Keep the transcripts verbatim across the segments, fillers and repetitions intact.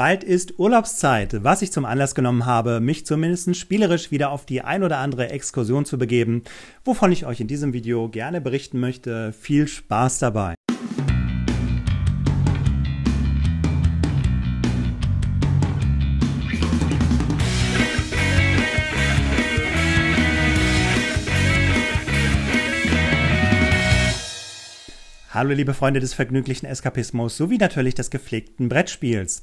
Bald ist Urlaubszeit, was ich zum Anlass genommen habe, mich zumindest spielerisch wieder auf die ein oder andere Exkursion zu begeben, wovon ich euch in diesem Video gerne berichten möchte. Viel Spaß dabei! Hallo liebe Freunde des vergnüglichen Eskapismus sowie natürlich des gepflegten Brettspiels.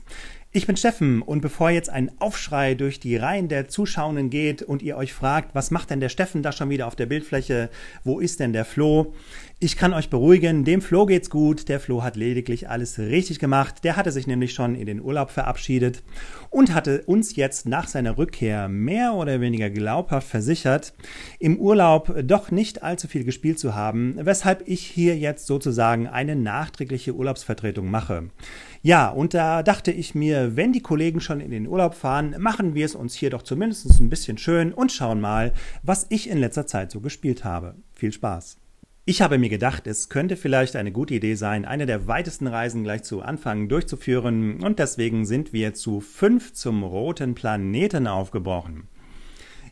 Ich bin Steffen und bevor jetzt ein Aufschrei durch die Reihen der Zuschauenden geht und ihr euch fragt, was macht denn der Steffen da schon wieder auf der Bildfläche, wo ist denn der Flo? Ich kann euch beruhigen, dem Flo geht's gut, der Flo hat lediglich alles richtig gemacht, der hatte sich nämlich schon in den Urlaub verabschiedet und hatte uns jetzt nach seiner Rückkehr mehr oder weniger glaubhaft versichert, im Urlaub doch nicht allzu viel gespielt zu haben, weshalb ich hier jetzt sozusagen eine nachträgliche Urlaubsvertretung mache. Ja, und da dachte ich mir, wenn die Kollegen schon in den Urlaub fahren, machen wir es uns hier doch zumindest ein bisschen schön und schauen mal, was ich in letzter Zeit so gespielt habe. Viel Spaß! Ich habe mir gedacht, es könnte vielleicht eine gute Idee sein, eine der weitesten Reisen gleich zu Anfang durchzuführen und deswegen sind wir zu fünf zum roten Planeten aufgebrochen.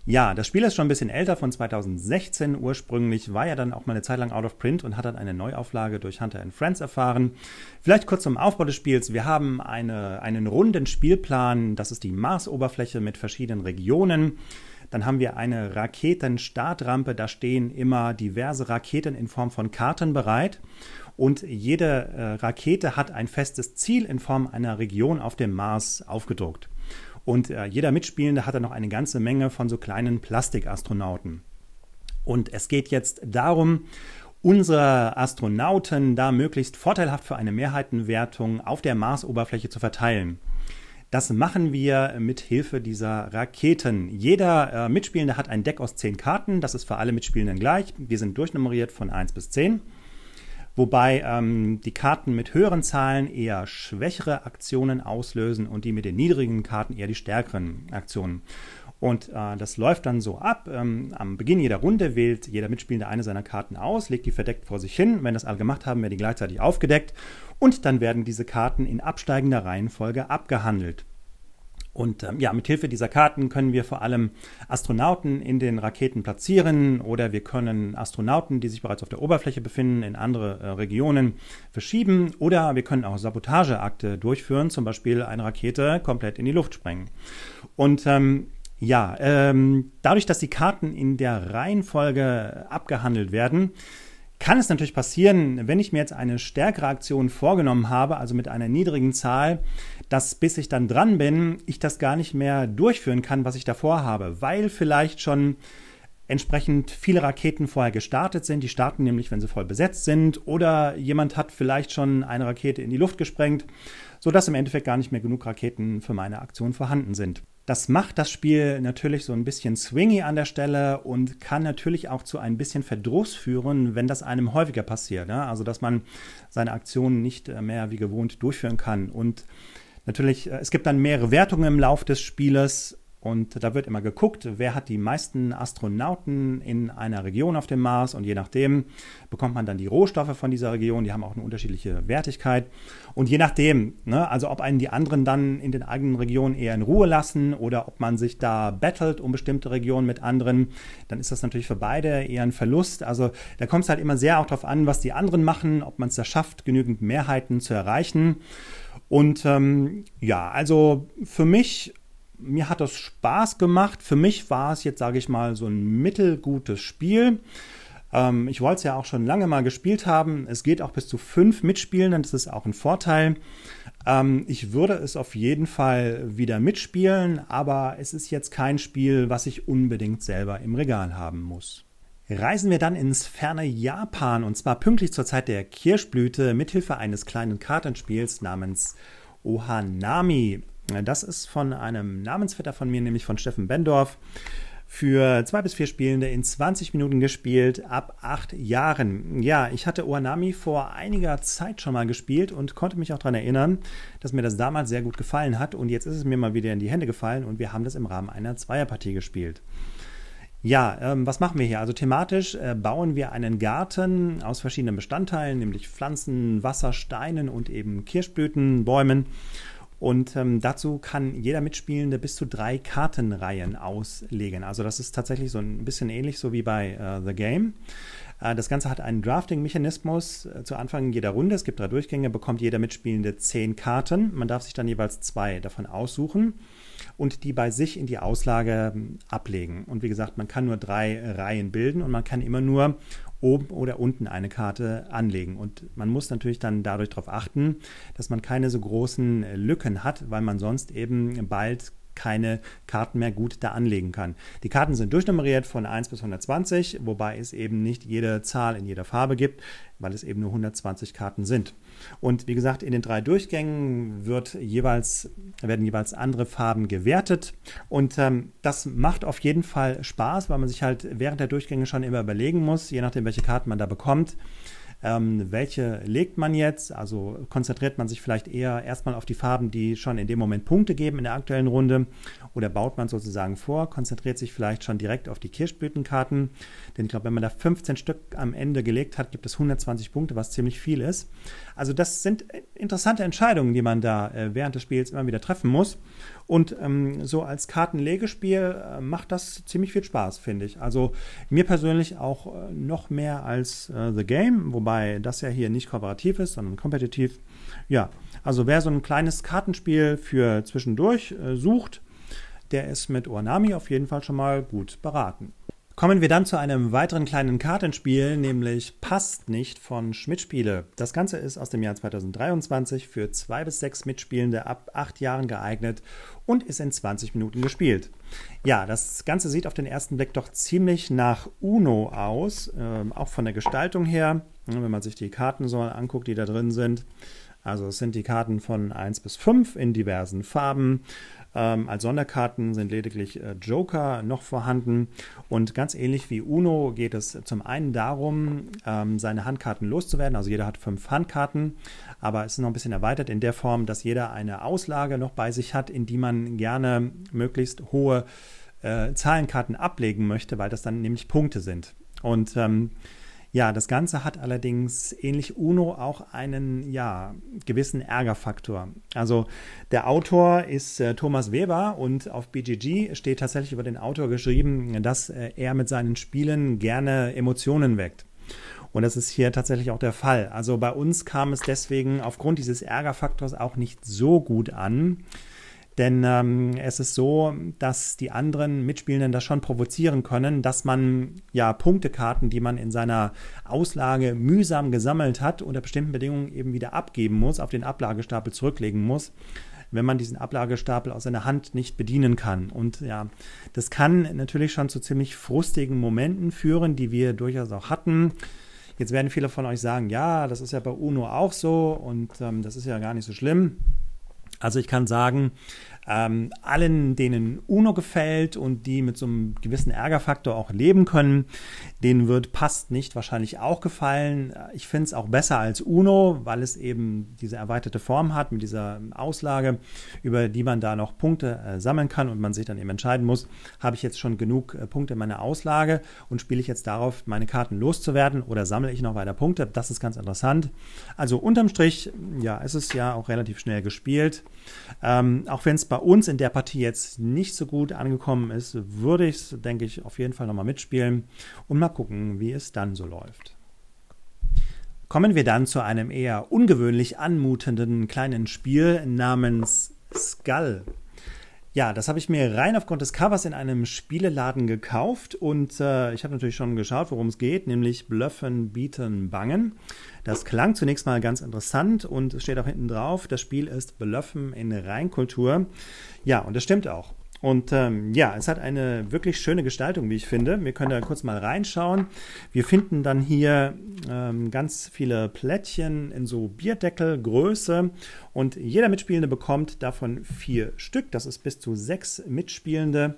Ja, das Spiel ist schon ein bisschen älter, von zweitausendsechzehn ursprünglich, war ja dann auch mal eine Zeit lang out of print und hat dann eine Neuauflage durch Hunter and Friends erfahren. Vielleicht kurz zum Aufbau des Spiels. Wir haben eine, einen runden Spielplan, das ist die Marsoberfläche mit verschiedenen Regionen. Dann haben wir eine Raketenstartrampe, da stehen immer diverse Raketen in Form von Karten bereit. Und jede äh, Rakete hat ein festes Ziel in Form einer Region auf dem Mars aufgedruckt. Und äh, jeder Mitspielende hat dann noch eine ganze Menge von so kleinen Plastikastronauten. Und es geht jetzt darum, unsere Astronauten da möglichst vorteilhaft für eine Mehrheitenwertung auf der Marsoberfläche zu verteilen. Das machen wir mit Hilfe dieser Raketen. Jeder äh, Mitspielende hat ein Deck aus zehn Karten. Das ist für alle Mitspielenden gleich. Wir sind durchnummeriert von eins bis zehn. Wobei ähm, die Karten mit höheren Zahlen eher schwächere Aktionen auslösen und die mit den niedrigen Karten eher die stärkeren Aktionen. Und äh, das läuft dann so ab. Ähm, am Beginn jeder Runde wählt jeder Mitspielende eine seiner Karten aus, legt die verdeckt vor sich hin. Wenn das alle gemacht haben, werden die gleichzeitig aufgedeckt. Und dann werden diese Karten in absteigender Reihenfolge abgehandelt. Und ähm, ja, mit Hilfe dieser Karten können wir vor allem Astronauten in den Raketen platzieren oder wir können Astronauten, die sich bereits auf der Oberfläche befinden, in andere äh, Regionen verschieben oder wir können auch Sabotageakte durchführen, zum Beispiel eine Rakete komplett in die Luft sprengen. Und ähm, ja, ähm, dadurch, dass die Karten in der Reihenfolge abgehandelt werden, kann es natürlich passieren, wenn ich mir jetzt eine stärkere Aktion vorgenommen habe, also mit einer niedrigen Zahl, dass bis ich dann dran bin, ich das gar nicht mehr durchführen kann, was ich davor habe, weil vielleicht schon entsprechend viele Raketen vorher gestartet sind. Die starten nämlich, wenn sie voll besetzt sind, oder jemand hat vielleicht schon eine Rakete in die Luft gesprengt, sodass im Endeffekt gar nicht mehr genug Raketen für meine Aktion vorhanden sind. Das macht das Spiel natürlich so ein bisschen swingy an der Stelle und kann natürlich auch zu ein bisschen Verdruss führen, wenn das einem häufiger passiert. Ja? Also, dass man seine Aktionen nicht mehr wie gewohnt durchführen kann. Und natürlich, es gibt dann mehrere Wertungen im Lauf des Spieles und da wird immer geguckt, wer hat die meisten Astronauten in einer Region auf dem Mars und je nachdem bekommt man dann die Rohstoffe von dieser Region, die haben auch eine unterschiedliche Wertigkeit und je nachdem, ne, also ob einen die anderen dann in den eigenen Regionen eher in Ruhe lassen oder ob man sich da battelt um bestimmte Regionen mit anderen, dann ist das natürlich für beide eher ein Verlust. Also da kommt es halt immer sehr auch darauf an, was die anderen machen, ob man es da schafft, genügend Mehrheiten zu erreichen. Und ähm, ja, also für mich, mir hat das Spaß gemacht. Für mich war es jetzt, sage ich mal, so ein mittelgutes Spiel. Ähm, ich wollte es ja auch schon lange mal gespielt haben. Es geht auch bis zu fünf Mitspielenden, das ist auch ein Vorteil. Ähm, ich würde es auf jeden Fall wieder mitspielen, aber es ist jetzt kein Spiel, was ich unbedingt selber im Regal haben muss. Reisen wir dann ins ferne Japan und zwar pünktlich zur Zeit der Kirschblüte mithilfe eines kleinen Kartenspiels namens Ohanami. Das ist von einem Namensvetter von mir, nämlich von Steffen Bendorf, für zwei bis vier Spielende in zwanzig Minuten gespielt, ab acht Jahren. Ja, ich hatte Ohanami vor einiger Zeit schon mal gespielt und konnte mich auch daran erinnern, dass mir das damals sehr gut gefallen hat und jetzt ist es mir mal wieder in die Hände gefallen und wir haben das im Rahmen einer Zweierpartie gespielt. Ja, ähm, was machen wir hier? Also thematisch äh, bauen wir einen Garten aus verschiedenen Bestandteilen, nämlich Pflanzen, Wasser, Steinen und eben Kirschblüten, Bäumen. Und ähm, dazu kann jeder Mitspielende bis zu drei Kartenreihen auslegen. Also das ist tatsächlich so ein bisschen ähnlich so wie bei äh, The Game. Äh, das Ganze hat einen Drafting-Mechanismus äh, zu Anfang jeder Runde. Es gibt drei Durchgänge, bekommt jeder Mitspielende zehn Karten. Man darf sich dann jeweils zwei davon aussuchen und die bei sich in die Auslage äh, ablegen. Und wie gesagt, man kann nur drei äh, Reihen bilden und man kann immer nur oben oder unten eine Karte anlegen. Und man muss natürlich dann dadurch darauf achten, dass man keine so großen Lücken hat, weil man sonst eben bald keine Karten mehr gut da anlegen kann. Die Karten sind durchnummeriert von eins bis hundertzwanzig, wobei es eben nicht jede Zahl in jeder Farbe gibt, weil es eben nur hundertzwanzig Karten sind. Und wie gesagt, in den drei Durchgängen wird jeweils, werden jeweils andere Farben gewertet. Und ähm, das macht auf jeden Fall Spaß, weil man sich halt während der Durchgänge schon immer überlegen muss, je nachdem, welche Karten man da bekommt, ähm, welche legt man jetzt. Also konzentriert man sich vielleicht eher erstmal auf die Farben, die schon in dem Moment Punkte geben in der aktuellen Runde, oder baut man sozusagen vor, konzentriert sich vielleicht schon direkt auf die Kirschblütenkarten. Denn ich glaube, wenn man da fünfzehn Stück am Ende gelegt hat, gibt es hundertzwanzig Punkte, was ziemlich viel ist. Also das sind interessante Entscheidungen, die man da während des Spiels immer wieder treffen muss. Und ähm, so als Kartenlegespiel äh, macht das ziemlich viel Spaß, finde ich. Also mir persönlich auch äh, noch mehr als äh, The Game, wobei das ja hier nicht kooperativ ist, sondern kompetitiv. Ja, also wer so ein kleines Kartenspiel für zwischendurch äh, sucht, der ist mit Ohanami auf jeden Fall schon mal gut beraten. Kommen wir dann zu einem weiteren kleinen Kartenspiel, nämlich Passt Nicht von Schmidt Spiele. Das Ganze ist aus dem Jahr zweitausenddreiundzwanzig für zwei bis sechs Mitspielende ab acht Jahren geeignet und ist in zwanzig Minuten gespielt. Ja, das Ganze sieht auf den ersten Blick doch ziemlich nach Uno aus, äh, auch von der Gestaltung her, wenn man sich die Karten so anguckt, die da drin sind. Also es sind die Karten von eins bis fünf in diversen Farben. Ähm, als Sonderkarten sind lediglich äh, Joker noch vorhanden. Und ganz ähnlich wie Uno geht es zum einen darum, ähm, seine Handkarten loszuwerden. Also jeder hat fünf Handkarten, aber es ist noch ein bisschen erweitert in der Form, dass jeder eine Auslage noch bei sich hat, in die man gerne möglichst hohe äh, Zahlenkarten ablegen möchte, weil das dann nämlich Punkte sind. Und ähm, ja, das Ganze hat allerdings ähnlich Uno auch einen ja, gewissen Ärgerfaktor. Also der Autor ist äh, Thomas Weber und auf B G G steht tatsächlich über den Autor geschrieben, dass äh, er mit seinen Spielen gerne Emotionen weckt. Und das ist hier tatsächlich auch der Fall. Also bei uns kam es deswegen aufgrund dieses Ärgerfaktors auch nicht so gut an. Denn ähm, es ist so, dass die anderen Mitspielenden das schon provozieren können, dass man ja Punktekarten, die man in seiner Auslage mühsam gesammelt hat, unter bestimmten Bedingungen eben wieder abgeben muss, auf den Ablagestapel zurücklegen muss, wenn man diesen Ablagestapel aus seiner Hand nicht bedienen kann. Und ja, das kann natürlich schon zu ziemlich frustigen Momenten führen, die wir durchaus auch hatten. Jetzt werden viele von euch sagen, ja, das ist ja bei Uno auch so und ähm, das ist ja gar nicht so schlimm. Also ich kann sagen, ähm, allen, denen Uno gefällt und die mit so einem gewissen Ärgerfaktor auch leben können, denen wird Passt Nicht wahrscheinlich auch gefallen. Ich finde es auch besser als Uno, weil es eben diese erweiterte Form hat mit dieser Auslage, über die man da noch Punkte äh, sammeln kann und man sich dann eben entscheiden muss, habe ich jetzt schon genug äh, Punkte in meiner Auslage und spiele ich jetzt darauf, meine Karten loszuwerden oder sammle ich noch weiter Punkte? Das ist ganz interessant. Also unterm Strich, ja, es ist ja auch relativ schnell gespielt. Ähm, auch wenn es bei uns in der Partie jetzt nicht so gut angekommen ist, würde ich es, denke ich, auf jeden Fall nochmal mitspielen und mal gucken, wie es dann so läuft. Kommen wir dann zu einem eher ungewöhnlich anmutenden kleinen Spiel namens Skull. Ja, das habe ich mir rein aufgrund des Covers in einem Spieleladen gekauft und äh, ich habe natürlich schon geschaut, worum es geht, nämlich Bluffen, Bieten, Bangen. Das klang zunächst mal ganz interessant und es steht auch hinten drauf, das Spiel ist Bluffen in Reinkultur. Ja, und das stimmt auch. Und ähm, ja, es hat eine wirklich schöne Gestaltung, wie ich finde. Wir können da kurz mal reinschauen. Wir finden dann hier ähm, ganz viele Plättchen in so Bierdeckelgröße. Und jeder Mitspielende bekommt davon vier Stück. Das ist bis zu sechs Mitspielende.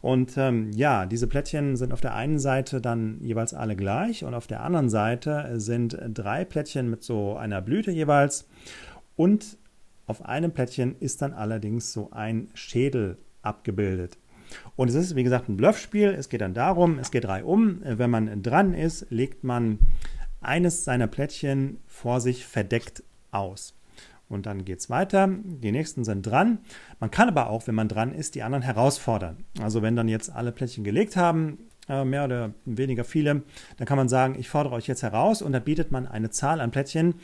Und ähm, ja, diese Plättchen sind auf der einen Seite dann jeweils alle gleich. Und auf der anderen Seite sind drei Plättchen mit so einer Blüte jeweils. Und auf einem Plättchen ist dann allerdings so ein Schädel abgebildet. Und es ist, wie gesagt, ein Bluffspiel. Es geht dann darum, es geht reihum. Wenn man dran ist, legt man eines seiner Plättchen vor sich verdeckt aus. Und dann geht es weiter. Die nächsten sind dran. Man kann aber auch, wenn man dran ist, die anderen herausfordern. Also wenn dann jetzt alle Plättchen gelegt haben, mehr oder weniger viele, dann kann man sagen, ich fordere euch jetzt heraus, und da bietet man eine Zahl an Plättchen,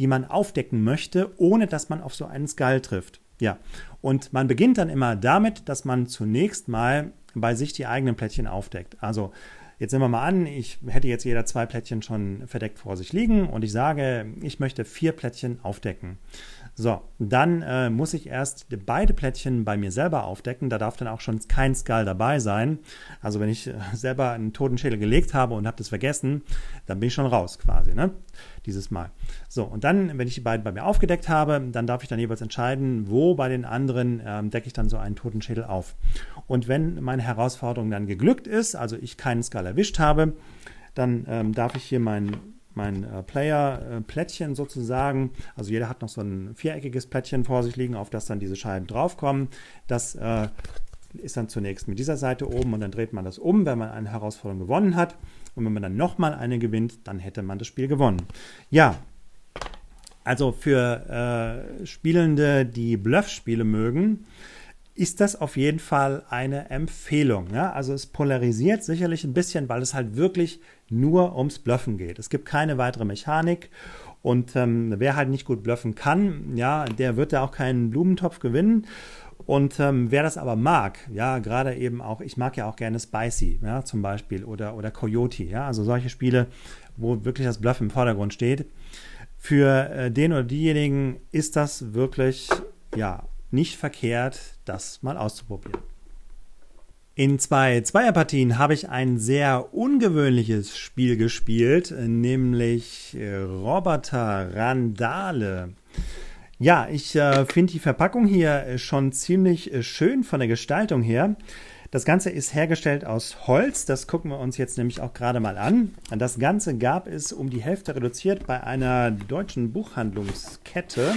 die man aufdecken möchte, ohne dass man auf so einen Skull trifft. Ja, und man beginnt dann immer damit, dass man zunächst mal bei sich die eigenen Plättchen aufdeckt. Also jetzt nehmen wir mal an, ich hätte jetzt jeder zwei Plättchen schon verdeckt vor sich liegen und ich sage, ich möchte vier Plättchen aufdecken. So, dann äh, muss ich erst beide Plättchen bei mir selber aufdecken. Da darf dann auch schon kein Skull dabei sein. Also wenn ich selber einen Totenschädel gelegt habe und habe das vergessen, dann bin ich schon raus quasi, ne? Dieses Mal. So, und dann, wenn ich die beiden bei mir aufgedeckt habe, dann darf ich dann jeweils entscheiden, wo bei den anderen ähm, decke ich dann so einen Totenschädel auf. Und wenn meine Herausforderung dann geglückt ist, also ich keinen Skull erwischt habe, dann ähm, darf ich hier meinen... mein äh, Player-Plättchen äh, sozusagen, also jeder hat noch so ein viereckiges Plättchen vor sich liegen, auf das dann diese Scheiben draufkommen. Das äh, ist dann zunächst mit dieser Seite oben und dann dreht man das um, wenn man eine Herausforderung gewonnen hat. Und wenn man dann nochmal eine gewinnt, dann hätte man das Spiel gewonnen. Ja, also für äh, Spielende, die Bluffspiele mögen, ist das auf jeden Fall eine Empfehlung. Ja? Also es polarisiert sicherlich ein bisschen, weil es halt wirklich nur ums Bluffen geht. Es gibt keine weitere Mechanik, und ähm, wer halt nicht gut bluffen kann, ja, der wird da auch keinen Blumentopf gewinnen. Und ähm, wer das aber mag, ja, gerade eben auch, ich mag ja auch gerne Spicy, ja, zum Beispiel, oder, oder Coyote, ja, also solche Spiele, wo wirklich das Bluff im Vordergrund steht. Für äh, den oder diejenigen ist das wirklich, ja, nicht verkehrt, das mal auszuprobieren. In zwei Zweierpartien habe ich ein sehr ungewöhnliches Spiel gespielt, nämlich Roboter Randale. Ja, ich äh, finde die Verpackung hier schon ziemlich schön von der Gestaltung her. Das Ganze ist hergestellt aus Holz, das gucken wir uns jetzt nämlich auch gerade mal an. Das Ganze gab es um die Hälfte reduziert bei einer deutschen Buchhandlungskette,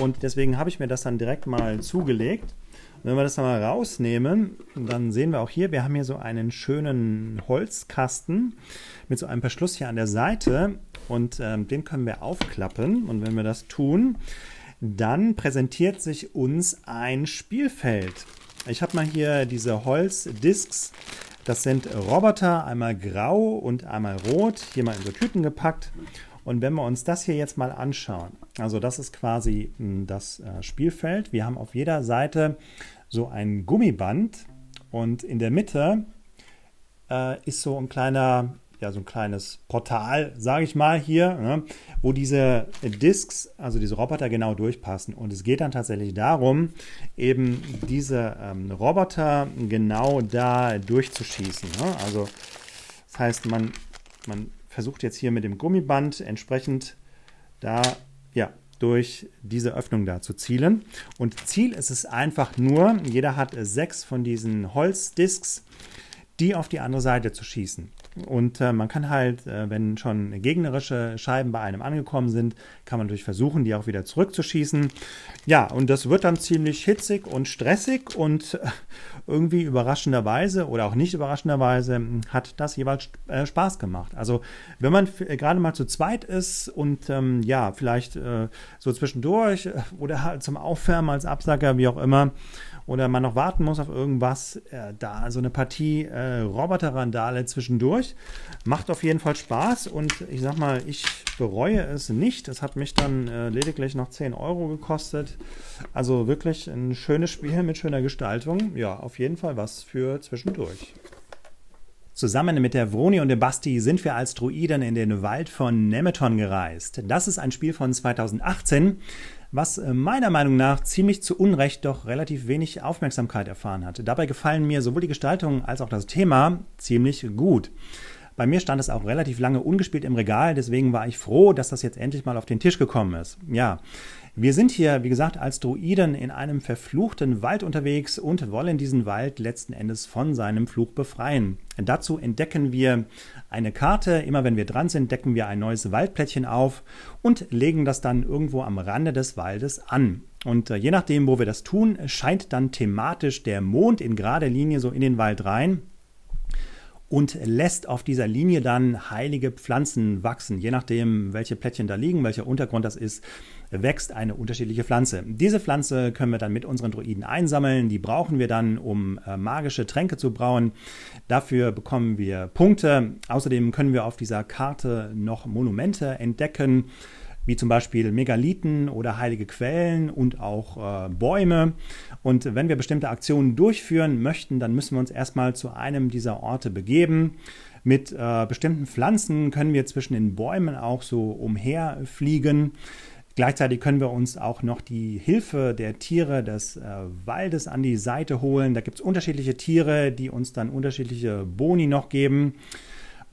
und deswegen habe ich mir das dann direkt mal zugelegt. Wenn wir das dann mal rausnehmen, dann sehen wir auch hier, wir haben hier so einen schönen Holzkasten mit so einem Verschluss hier an der Seite, und äh, den können wir aufklappen, und wenn wir das tun, dann präsentiert sich uns ein Spielfeld. Ich habe mal hier diese Holzdiscs, das sind Roboter, einmal grau und einmal rot, hier mal in so Tüten gepackt. Und wenn wir uns das hier jetzt mal anschauen, also das ist quasi das Spielfeld. Wir haben auf jeder Seite so ein Gummiband, und in der Mitte äh, ist so ein kleiner, ja, so ein kleines Portal, sage ich mal hier, ne, wo diese Discs, also diese Roboter genau durchpassen. Und es geht dann tatsächlich darum, eben diese ähm, Roboter genau da durchzuschießen. Ne? Also das heißt, man, man versucht jetzt hier mit dem Gummiband entsprechend da, ja, durch diese Öffnung da zu zielen. Und Ziel ist es einfach nur, jeder hat sechs von diesen Holzdiscs, die auf die andere Seite zu schießen. Und äh, man kann halt, äh, wenn schon gegnerische Scheiben bei einem angekommen sind, kann man natürlich versuchen, die auch wieder zurückzuschießen. Ja, und das wird dann ziemlich hitzig und stressig, und äh, irgendwie überraschenderweise oder auch nicht überraschenderweise hat das jeweils äh, Spaß gemacht. Also wenn man gerade mal zu zweit ist und ähm, ja, vielleicht äh, so zwischendurch äh, oder halt zum Aufwärmen als Absacker, wie auch immer, oder man noch warten muss auf irgendwas, äh, da so eine Partie äh, Roboter-Randale zwischendurch. Macht auf jeden Fall Spaß, und ich sag mal, ich bereue es nicht. Es hat mich dann äh, lediglich noch zehn Euro gekostet. Also wirklich ein schönes Spiel mit schöner Gestaltung. Ja, auf jeden Fall was für zwischendurch. Zusammen mit der Vroni und dem Basti sind wir als Druiden in den Wald von Nemeton gereist. Das ist ein Spiel von zweitausendachtzehn, was meiner Meinung nach ziemlich zu Unrecht doch relativ wenig Aufmerksamkeit erfahren hat. Dabei gefallen mir sowohl die Gestaltung als auch das Thema ziemlich gut. Bei mir stand es auch relativ lange ungespielt im Regal, deswegen war ich froh, dass das jetzt endlich mal auf den Tisch gekommen ist. Ja, wir sind hier, wie gesagt, als Druiden in einem verfluchten Wald unterwegs und wollen diesen Wald letzten Endes von seinem Fluch befreien. Dazu entdecken wir eine Karte. Immer wenn wir dran sind, decken wir ein neues Waldplättchen auf und legen das dann irgendwo am Rande des Waldes an. Und je nachdem, wo wir das tun, scheint dann thematisch der Mond in gerader Linie so in den Wald rein und lässt auf dieser Linie dann heilige Pflanzen wachsen, je nachdem, welche Plättchen da liegen, welcher Untergrund das ist. wächst eine unterschiedliche Pflanze. Diese Pflanze können wir dann mit unseren Druiden einsammeln. Die brauchen wir dann, um magische Tränke zu brauen. Dafür bekommen wir Punkte. Außerdem können wir auf dieser Karte noch Monumente entdecken, wie zum Beispiel Megalithen oder heilige Quellen und auch äh, Bäume. Und wenn wir bestimmte Aktionen durchführen möchten, dann müssen wir uns erstmal zu einem dieser Orte begeben. Mit äh, bestimmten Pflanzen können wir zwischen den Bäumen auch so umherfliegen. Gleichzeitig können wir uns auch noch die Hilfe der Tiere des äh, Waldes an die Seite holen. Da gibt es unterschiedliche Tiere, die uns dann unterschiedliche Boni noch geben.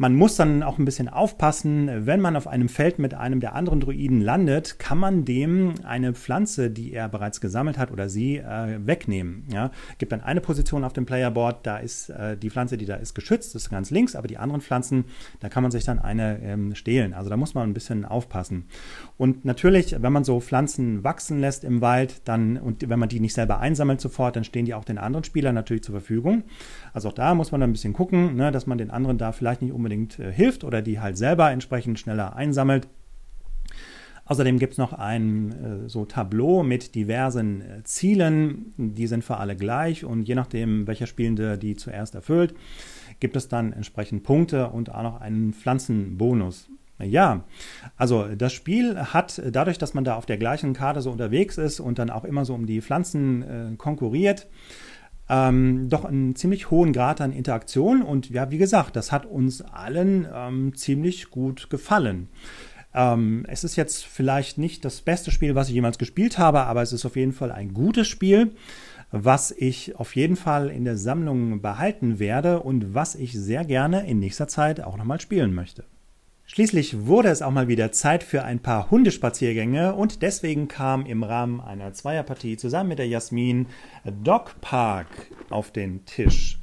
Man muss dann auch ein bisschen aufpassen, wenn man auf einem Feld mit einem der anderen Druiden landet, kann man dem eine Pflanze, die er bereits gesammelt hat oder sie, äh, wegnehmen. Ja? Gibt dann eine Position auf dem Playerboard, da ist äh, die Pflanze, die da ist, geschützt, ist ganz links, aber die anderen Pflanzen, da kann man sich dann eine ähm, stehlen. Also da muss man ein bisschen aufpassen. Und natürlich, wenn man so Pflanzen wachsen lässt im Wald, dann, und wenn man die nicht selber einsammelt sofort, dann stehen die auch den anderen Spielern natürlich zur Verfügung. Also auch da muss man dann ein bisschen gucken, ne, dass man den anderen da vielleicht nicht unbedingt hilft oder die halt selber entsprechend schneller einsammelt. Außerdem gibt es noch ein so Tableau mit diversen Zielen. Die sind für alle gleich und je nachdem, welcher Spielende die zuerst erfüllt, gibt es dann entsprechend Punkte und auch noch einen Pflanzenbonus. Ja, also das Spiel hat dadurch, dass man da auf der gleichen Karte so unterwegs ist und dann auch immer so um die Pflanzen konkurriert, Ähm, doch einen ziemlich hohen Grad an Interaktion und ja, wie gesagt, das hat uns allen ähm, ziemlich gut gefallen. Ähm, es ist jetzt vielleicht nicht das beste Spiel, was ich jemals gespielt habe, aber es ist auf jeden Fall ein gutes Spiel, was ich auf jeden Fall in der Sammlung behalten werde und was ich sehr gerne in nächster Zeit auch nochmal spielen möchte. Schließlich wurde es auch mal wieder Zeit für ein paar Hundespaziergänge und deswegen kam im Rahmen einer Zweierpartie zusammen mit der Jasmin Dog Park auf den Tisch.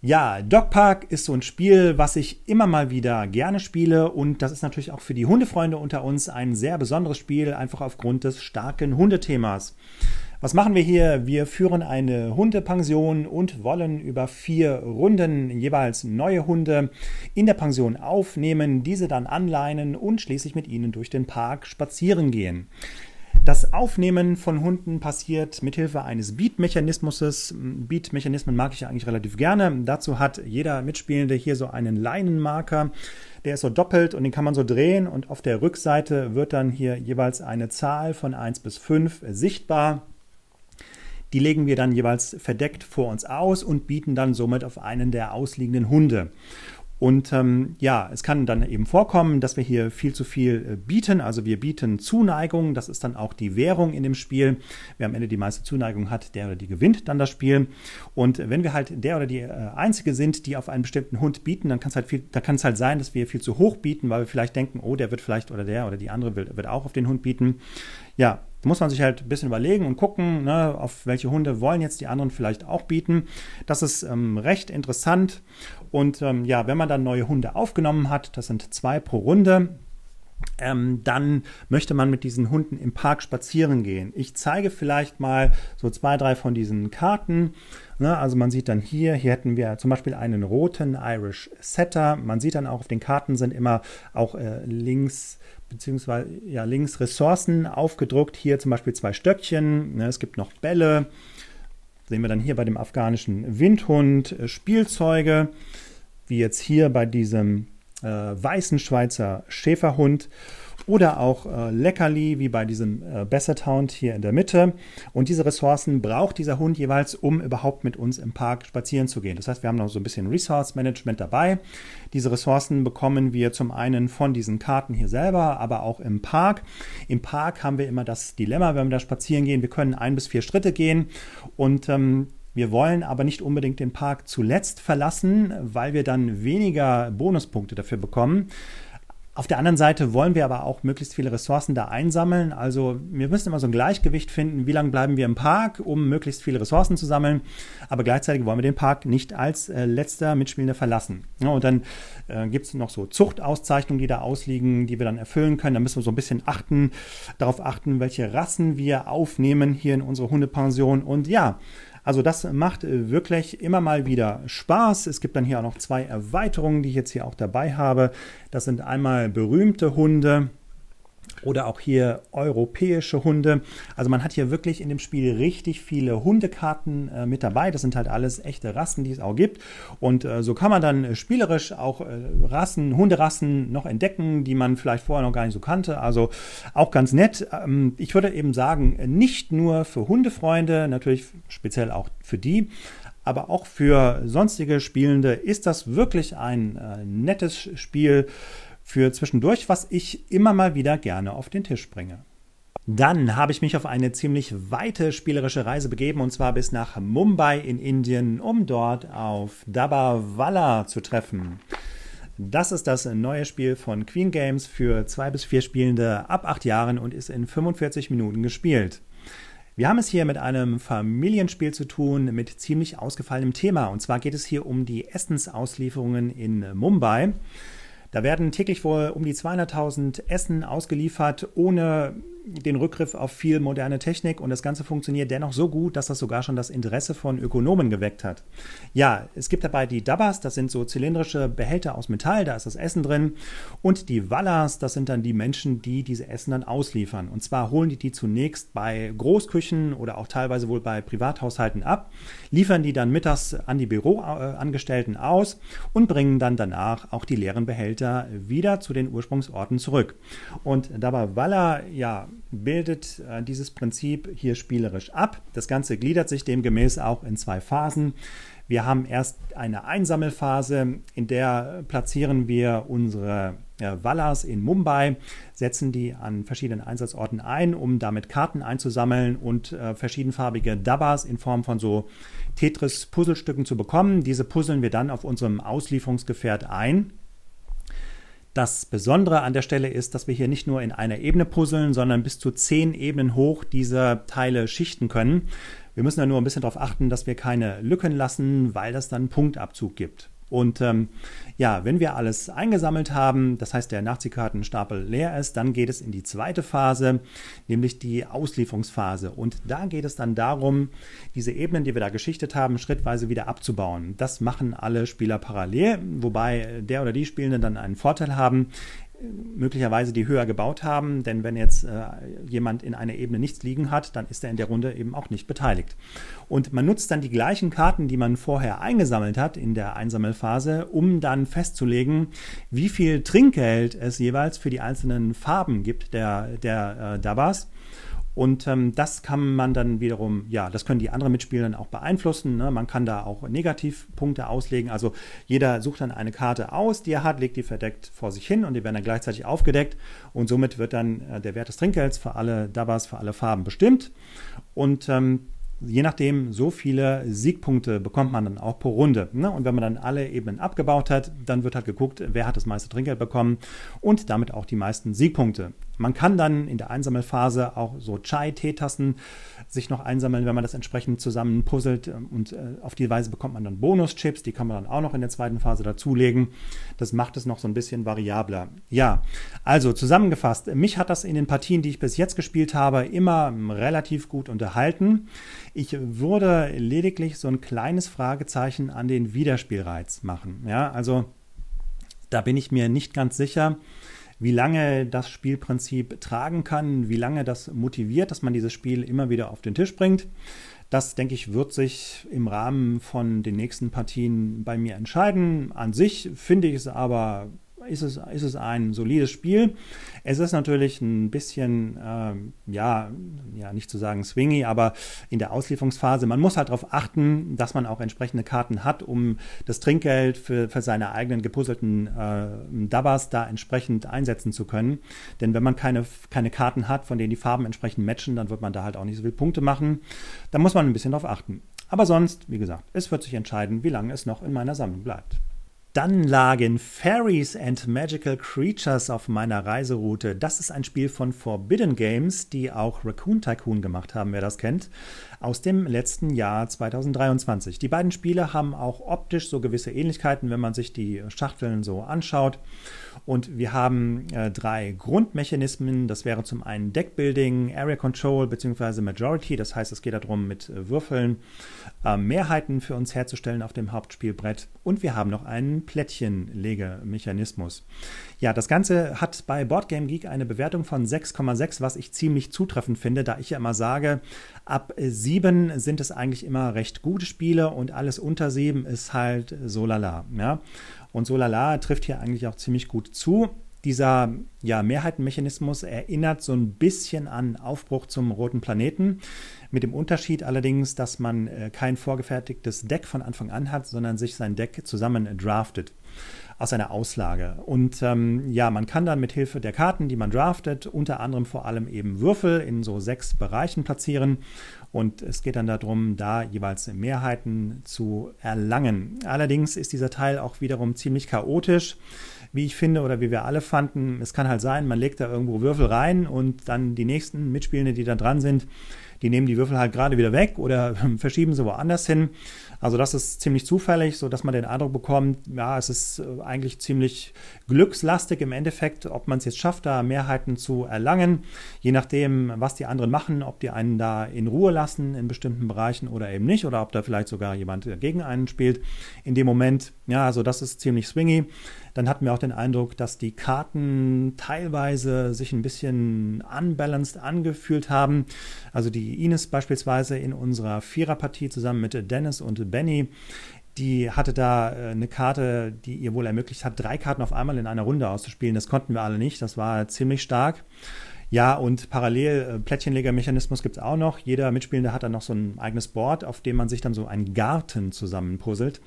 Ja, Dog Park ist so ein Spiel, was ich immer mal wieder gerne spiele und das ist natürlich auch für die Hundefreunde unter uns ein sehr besonderes Spiel, einfach aufgrund des starken Hundethemas. Was machen wir hier? Wir führen eine Hundepension und wollen über vier Runden jeweils neue Hunde in der Pension aufnehmen, diese dann anleinen und schließlich mit ihnen durch den Park spazieren gehen. Das Aufnehmen von Hunden passiert mithilfe eines Beat-Mechanismus. Beat-Mechanismen mag ich eigentlich relativ gerne. Dazu hat jeder Mitspielende hier so einen Leinenmarker. Der ist so doppelt und den kann man so drehen und auf der Rückseite wird dann hier jeweils eine Zahl von eins bis fünf sichtbar. Die legen wir dann jeweils verdeckt vor uns aus und bieten dann somit auf einen der ausliegenden Hunde. Und ähm, ja, es kann dann eben vorkommen, dass wir hier viel zu viel äh, bieten. Also wir bieten Zuneigung, das ist dann auch die Währung in dem Spiel. Wer am Ende die meiste Zuneigung hat, der oder die gewinnt dann das Spiel. Und wenn wir halt der oder die äh, Einzige sind, die auf einen bestimmten Hund bieten, dann kann es halt viel, da kann es halt sein, dass wir viel zu hoch bieten, weil wir vielleicht denken, oh, der wird vielleicht oder der oder die andere wird, wird auch auf den Hund bieten. Ja, da muss man sich halt ein bisschen überlegen und gucken, ne, auf welche Hunde wollen jetzt die anderen vielleicht auch bieten. Das ist ähm, recht interessant. Und ähm, ja, wenn man dann neue Hunde aufgenommen hat, das sind zwei pro Runde, ähm, dann möchte man mit diesen Hunden im Park spazieren gehen. Ich zeige vielleicht mal so zwei, drei von diesen Karten. Ne, also man sieht dann hier, hier hätten wir zum Beispiel einen roten Irish Setter. Man sieht dann auch auf den Karten sind immer auch äh, links beziehungsweise ja, links Ressourcen aufgedruckt. Hier zum Beispiel zwei Stöckchen, ne, es gibt noch Bälle. Sehen wir dann hier bei dem afghanischen Windhund, Spielzeuge, wie jetzt hier bei diesem äh, weißen Schweizer Schäferhund oder auch äh, Leckerli, wie bei diesem äh, Basset-Hound hier in der Mitte. Und diese Ressourcen braucht dieser Hund jeweils, um überhaupt mit uns im Park spazieren zu gehen. Das heißt, wir haben noch so ein bisschen Resource-Management dabei. Diese Ressourcen bekommen wir zum einen von diesen Karten hier selber, aber auch im Park. Im Park haben wir immer das Dilemma, wenn wir da spazieren gehen, wir können ein bis vier Schritte gehen und ähm, wir wollen aber nicht unbedingt den Park zuletzt verlassen, weil wir dann weniger Bonuspunkte dafür bekommen. Auf der anderen Seite wollen wir aber auch möglichst viele Ressourcen da einsammeln. Also wir müssen immer so ein Gleichgewicht finden, wie lange bleiben wir im Park, um möglichst viele Ressourcen zu sammeln. Aber gleichzeitig wollen wir den Park nicht als äh, letzter Mitspielender verlassen. Ja, und dann äh, gibt es noch so Zuchtauszeichnungen, die da ausliegen, die wir dann erfüllen können. Da müssen wir so ein bisschen achten, darauf achten, welche Rassen wir aufnehmen hier in unsere Hundepension. Und ja, also das macht wirklich immer mal wieder Spaß. Es gibt dann hier auch noch zwei Erweiterungen, die ich jetzt hier auch dabei habe. Das sind einmal berühmte Hunde oder auch hier europäische Hunde. Also man hat hier wirklich in dem Spiel richtig viele Hundekarten äh, mit dabei. Das sind halt alles echte Rassen, die es auch gibt. Und äh, so kann man dann spielerisch auch äh, Rassen, Hunderassen noch entdecken, die man vielleicht vorher noch gar nicht so kannte. Also auch ganz nett. Ähm, ich würde eben sagen, nicht nur für Hundefreunde, natürlich speziell auch für die, aber auch für sonstige Spielende ist das wirklich ein äh, nettes Spiel für zwischendurch, was ich immer mal wieder gerne auf den Tisch bringe. Dann habe ich mich auf eine ziemlich weite spielerische Reise begeben, und zwar bis nach Mumbai in Indien, um dort auf Dabawala zu treffen. Das ist das neue Spiel von Queen Games für zwei bis vier Spielende ab acht Jahren und ist in fünfundvierzig Minuten gespielt. Wir haben es hier mit einem Familienspiel zu tun, mit ziemlich ausgefallenem Thema. Und zwar geht es hier um die Essensauslieferungen in Mumbai. Da werden täglich wohl um die zweihunderttausend Essen ausgeliefert, ohne den Rückgriff auf viel moderne Technik. Und das Ganze funktioniert dennoch so gut, dass das sogar schon das Interesse von Ökonomen geweckt hat. Ja, es gibt dabei die Dabas, das sind so zylindrische Behälter aus Metall, da ist das Essen drin. Und die Wallas, das sind dann die Menschen, die diese Essen dann ausliefern. Und zwar holen die die zunächst bei Großküchen oder auch teilweise wohl bei Privathaushalten ab, liefern die dann mittags an die Büroangestellten aus und bringen dann danach auch die leeren Behälter wieder zu den Ursprungsorten zurück. Und dabei Walla, ja, bildet äh, dieses Prinzip hier spielerisch ab. Das Ganze gliedert sich demgemäß auch in zwei Phasen. Wir haben erst eine Einsammelphase, in der platzieren wir unsere Wallas in Mumbai, setzen die an verschiedenen Einsatzorten ein, um damit Karten einzusammeln und äh, verschiedenfarbige Dabas in Form von so Tetris-Puzzlestücken zu bekommen. Diese puzzeln wir dann auf unserem Auslieferungsgefährt ein. Das Besondere an der Stelle ist, dass wir hier nicht nur in einer Ebene puzzeln, sondern bis zu zehn Ebenen hoch diese Teile schichten können. Wir müssen da nur ein bisschen darauf achten, dass wir keine Lücken lassen, weil das dann einen Punktabzug gibt. Und ähm, ja, wenn wir alles eingesammelt haben, das heißt der Nachziehkartenstapel leer ist, dann geht es in die zweite Phase, nämlich die Auslieferungsphase. Und da geht es dann darum, diese Ebenen, die wir da geschichtet haben, schrittweise wieder abzubauen. Das machen alle Spieler parallel, wobei der oder die Spielenden dann einen Vorteil haben, möglicherweise die höher gebaut haben, denn wenn jetzt äh, jemand in einer Ebene nichts liegen hat, dann ist er in der Runde eben auch nicht beteiligt. Und man nutzt dann die gleichen Karten, die man vorher eingesammelt hat in der Einsammelphase, um dann festzulegen, wie viel Trinkgeld es jeweils für die einzelnen Farben gibt der, der äh, Dabas. Und ähm, das kann man dann wiederum, ja, das können die anderen Mitspieler dann auch beeinflussen. Ne? Man kann da auch Negativpunkte auslegen. Also jeder sucht dann eine Karte aus, die er hat, legt die verdeckt vor sich hin und die werden dann gleichzeitig aufgedeckt. Und somit wird dann äh, der Wert des Trinkgelds für alle Dabas, für alle Farben bestimmt. Und ähm, je nachdem, so viele Siegpunkte bekommt man dann auch pro Runde. Ne? Und wenn man dann alle Ebenen abgebaut hat, dann wird halt geguckt, wer hat das meiste Trinkgeld bekommen und damit auch die meisten Siegpunkte. Man kann dann in der Einsammelphase auch so Chai-Teetassen sich noch einsammeln, wenn man das entsprechend zusammen puzzelt. Und äh, auf die Weise bekommt man dann Bonuschips, die kann man dann auch noch in der zweiten Phase dazulegen. Das macht es noch so ein bisschen variabler. Ja, also zusammengefasst, mich hat das in den Partien, die ich bis jetzt gespielt habe, immer relativ gut unterhalten. Ich würde lediglich so ein kleines Fragezeichen an den Wiederspielreiz machen. Ja, also da bin ich mir nicht ganz sicher, wie lange das Spielprinzip tragen kann, wie lange das motiviert, dass man dieses Spiel immer wieder auf den Tisch bringt. Das, denke ich, wird sich im Rahmen von den nächsten Partien bei mir entscheiden. An sich finde ich es aber, ist es, ist es ein solides Spiel. Es ist natürlich ein bisschen, äh, ja, ja, nicht zu sagen swingy, aber in der Auslieferungsphase, man muss halt darauf achten, dass man auch entsprechende Karten hat, um das Trinkgeld für, für seine eigenen gepuzzelten äh, Dabas da entsprechend einsetzen zu können. Denn wenn man keine, keine Karten hat, von denen die Farben entsprechend matchen, dann wird man da halt auch nicht so viele Punkte machen. Da muss man ein bisschen drauf achten. Aber sonst, wie gesagt, es wird sich entscheiden, wie lange es noch in meiner Sammlung bleibt. Dann lagen Faeries and Magical Creatures auf meiner Reiseroute. Das ist ein Spiel von Forbidden Games, die auch Raccoon Tycoon gemacht haben, wer das kennt, aus dem letzten Jahr zweitausenddreiundzwanzig. Die beiden Spiele haben auch optisch so gewisse Ähnlichkeiten, wenn man sich die Schachteln so anschaut. Und wir haben äh, drei Grundmechanismen. Das wäre zum einen Deckbuilding, Area Control bzw. Majority. Das heißt, es geht darum, mit Würfeln äh, Mehrheiten für uns herzustellen auf dem Hauptspielbrett. Und wir haben noch einen ein Plättchenlegemechanismus. Ja, das Ganze hat bei Boardgamegeek eine Bewertung von sechs Komma sechs, was ich ziemlich zutreffend finde, da ich ja immer sage, ab sieben sind es eigentlich immer recht gute Spiele und alles unter sieben ist halt so lala. Ja? Und so lala trifft hier eigentlich auch ziemlich gut zu. Dieser ja, Mehrheitenmechanismus erinnert so ein bisschen an Aufbruch zum Roten Planeten. Mit dem Unterschied allerdings, dass man äh, kein vorgefertigtes Deck von Anfang an hat, sondern sich sein Deck zusammen draftet aus einer Auslage. Und ähm, ja, man kann dann mit Hilfe der Karten, die man draftet, unter anderem vor allem eben Würfel in so sechs Bereichen platzieren. Und es geht dann darum, da jeweils Mehrheiten zu erlangen. Allerdings ist dieser Teil auch wiederum ziemlich chaotisch, wie ich finde oder wie wir alle fanden. Es kann halt sein, man legt da irgendwo Würfel rein und dann die nächsten Mitspielende, die da dran sind, die nehmen die Würfel halt gerade wieder weg oder verschieben sie woanders hin. Also das ist ziemlich zufällig, sodass man den Eindruck bekommt, ja, es ist eigentlich ziemlich glückslastig im Endeffekt, ob man es jetzt schafft, da Mehrheiten zu erlangen, je nachdem, was die anderen machen, ob die einen da in Ruhe lassen in bestimmten Bereichen oder eben nicht oder ob da vielleicht sogar jemand gegen einen spielt in dem Moment. Ja, also das ist ziemlich swingy. Dann hatten wir auch den Eindruck, dass die Karten teilweise sich ein bisschen unbalanced angefühlt haben. Also die Ines beispielsweise in unserer Viererpartie zusammen mit Dennis und Benny, die hatte da eine Karte, die ihr wohl ermöglicht hat, drei Karten auf einmal in einer Runde auszuspielen. Das konnten wir alle nicht, das war ziemlich stark. Ja, und parallel äh, Plättchenlegermechanismus gibt es auch noch. Jeder Mitspielende hat dann noch so ein eigenes Board, auf dem man sich dann so einen Garten zusammenpuzzelt.